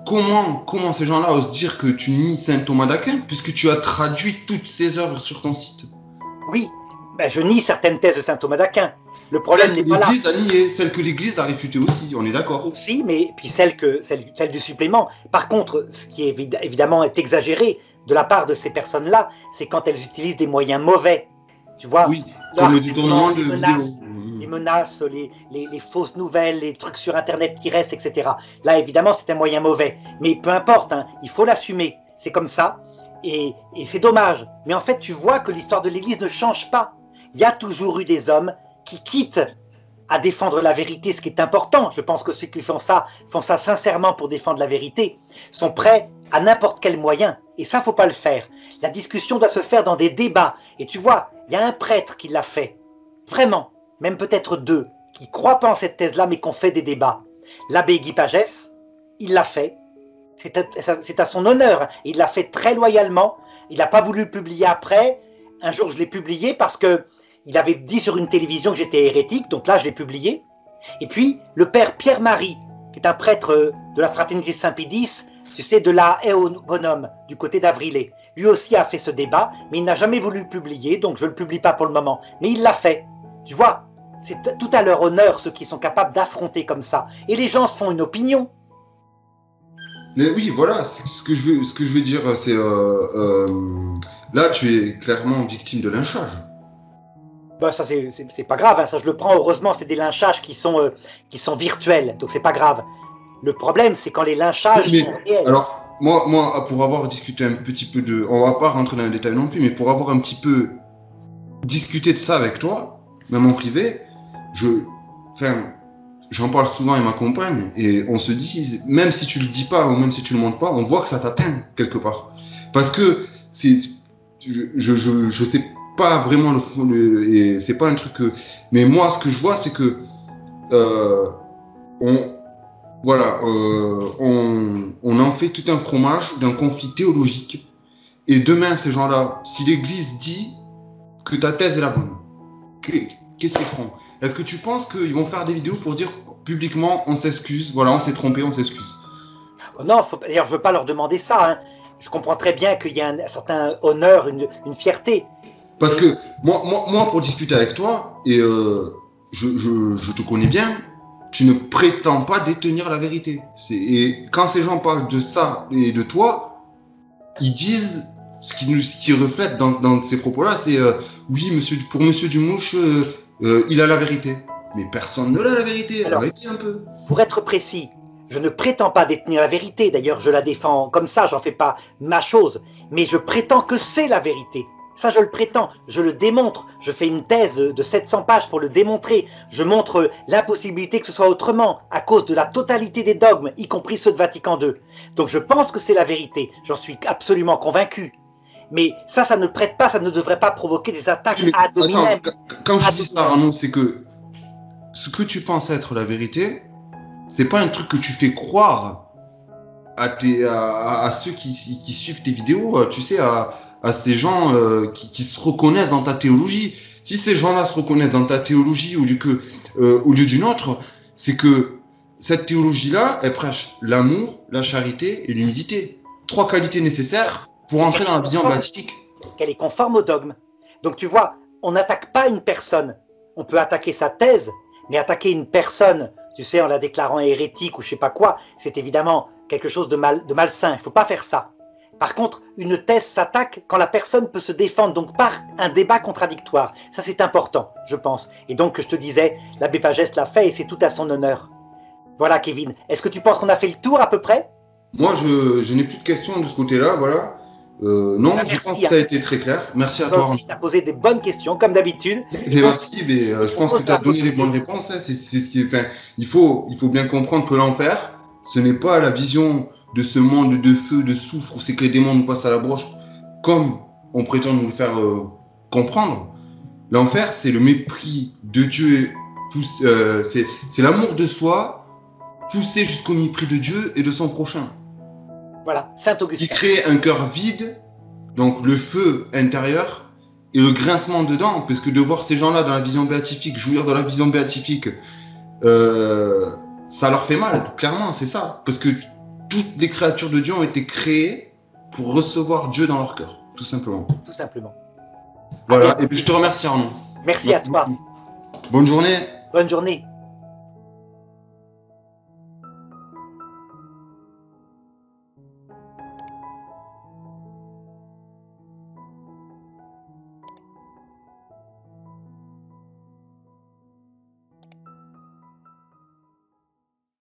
comment, comment ces gens-là osent dire que tu nies Saint Thomas d'Aquin, puisque tu as traduit toutes ses œuvres sur ton site? Oui, ben je nie certaines thèses de Saint Thomas d'Aquin. Le problème n'est pas là. Celle que l'Église a niée, celle que l'Église a réfutée aussi, on est d'accord. Aussi, mais puis celle, que, celle, celle du supplément. Par contre, ce qui est évidemment est exagéré de la part de ces personnes-là, c'est quand elles utilisent des moyens mauvais. Tu vois, oui, comme le détournement de menaces, les menaces, les, les, les fausses nouvelles, les trucs sur Internet qui restent, et cetera. Là, évidemment, c'est un moyen mauvais. Mais peu importe, hein, il faut l'assumer. C'est comme ça. Et, et c'est dommage. Mais en fait, tu vois que l'histoire de l'Église ne change pas. Il y a toujours eu des hommes qui quittent à défendre la vérité, ce qui est important. Je pense que ceux qui font ça, font ça sincèrement pour défendre la vérité, sont prêts à n'importe quel moyen. Et ça, faut pas le faire. La discussion doit se faire dans des débats. Et tu vois, il y a un prêtre qui l'a fait. Vraiment. Même peut-être deux, qui croient pas en cette thèse-là, mais qu'on fait des débats. L'abbé Guy Pagès, il l'a fait. C'est à, à son honneur. Il l'a fait très loyalement. Il n'a pas voulu le publier après. Un jour, je l'ai publié parce que il avait dit sur une télévision que j'étais hérétique. Donc là, je l'ai publié. Et puis, le père Pierre-Marie, qui est un prêtre de la Fraternité Saint-Pédis, tu sais, de la Haie au Bonhomme, du côté d'Avrilé. Lui aussi a fait ce débat, mais il n'a jamais voulu le publier, donc je ne le publie pas pour le moment. Mais il l'a fait. Tu vois, c'est tout à leur honneur, ceux qui sont capables d'affronter comme ça. Et les gens se font une opinion. Mais oui, voilà, ce que je veux, ce que je veux dire, c'est... Euh, euh, là, tu es clairement victime de lynchage. Bah, ça, c'est pas grave, hein, ça je le prends. Heureusement, c'est des lynchages qui sont, euh, qui sont virtuels, donc c'est pas grave. Le problème, c'est quand les lynchages mais, sont réels. Alors, moi, moi, pour avoir discuté un petit peu de... On va pas rentrer dans les détails non plus, mais pour avoir un petit peu discuté de ça avec toi, même en privé, je... Enfin, j'en parle souvent avec ma compagne, et on se dit, même si tu le dis pas, ou même si tu le montres pas, on voit que ça t'atteint, quelque part. Parce que, c'est... Je, je, je sais pas vraiment le fond, le, et c'est pas un truc que... Mais moi, ce que je vois, c'est que... Euh, on... Voilà, euh, on, on en fait tout un fromage d'un conflit théologique. Et demain, ces gens-là, si l'Église dit que ta thèse est la bonne, qu'est-ce qu'ils feront? Est-ce que tu penses qu'ils vont faire des vidéos pour dire publiquement on s'excuse, voilà, on s'est trompé, on s'excuse? Non, d'ailleurs, je ne veux pas leur demander ça. Hein. Je comprends très bien qu'il y a un, un certain honneur, une, une fierté. Parce que moi, moi, moi, pour discuter avec toi, et euh, je, je, je te connais bien, tu ne prétends pas détenir la vérité. Et quand ces gens parlent de ça et de toi, ils disent, ce qui, nous, ce qui reflète dans, dans ces propos-là, c'est euh, « Oui, monsieur, pour monsieur Dumouche, euh, euh, il a la vérité. » Mais personne ne l'a la vérité. Alors, arrêtez un peu. Pour être précis, je ne prétends pas détenir la vérité. D'ailleurs, je la défends comme ça, j'en fais pas ma chose. Mais je prétends que c'est la vérité. Ça, je le prétends, je le démontre, je fais une thèse de sept cents pages pour le démontrer, je montre l'impossibilité que ce soit autrement à cause de la totalité des dogmes, y compris ceux de Vatican deux. Donc je pense que c'est la vérité, j'en suis absolument convaincu. Mais ça, ça ne prête pas, ça ne devrait pas provoquer des attaques ad hominem. Quand je dis ça, Arnaud, c'est que ce que tu penses être la vérité, c'est pas un truc que tu fais croire à, tes, à, à ceux qui, qui suivent tes vidéos, tu sais, à... à ces gens euh, qui, qui se reconnaissent dans ta théologie. Si ces gens-là se reconnaissent dans ta théologie au lieu, que, euh, au lieu d'une autre, c'est que cette théologie-là, elle prêche l'amour, la charité et l'humilité. Trois qualités nécessaires pour entrer dans la vision béatifique. Qu'elle est conforme au dogme. Donc tu vois, on n'attaque pas une personne. On peut attaquer sa thèse, mais attaquer une personne, tu sais, en la déclarant hérétique ou je ne sais pas quoi, c'est évidemment quelque chose de, mal, de malsain. Il ne faut pas faire ça. Par contre, une thèse s'attaque quand la personne peut se défendre, donc par un débat contradictoire. Ça, c'est important, je pense. Et donc, je te disais, l'abbé Pagès l'a fait et c'est tout à son honneur. Voilà, Kevin. Est-ce que tu penses qu'on a fait le tour à peu près? Moi, je, je n'ai plus de questions de ce côté-là, voilà. Euh, non, bah, je pense que ça a été très clair. Merci à toi. Tu as posé des bonnes questions, comme d'habitude. Merci, mais euh, je pense que tu as donné les bonnes réponses. Hein. C'est, c'est ce qui est, enfin, il faut, il faut bien comprendre que l'enfer, ce n'est pas la vision de ce monde de feu, de soufre, où c'est que les démons nous passent à la broche, comme on prétend nous le faire euh, comprendre. L'enfer, c'est le mépris de Dieu, euh, c'est l'amour de soi poussé jusqu'au mépris de Dieu et de son prochain. Voilà, Saint Augustin. Qui crée un cœur vide, donc le feu intérieur et le grincement dedans, parce que de voir ces gens-là dans la vision béatifique, jouir de la vision béatifique, euh, ça leur fait mal, clairement, c'est ça. Parce que toutes les créatures de Dieu ont été créées pour recevoir Dieu dans leur cœur, tout simplement. Tout simplement. Voilà, et puis je te remercie, Arnaud. Merci, Merci à toi. Beaucoup. Bonne journée. Bonne journée.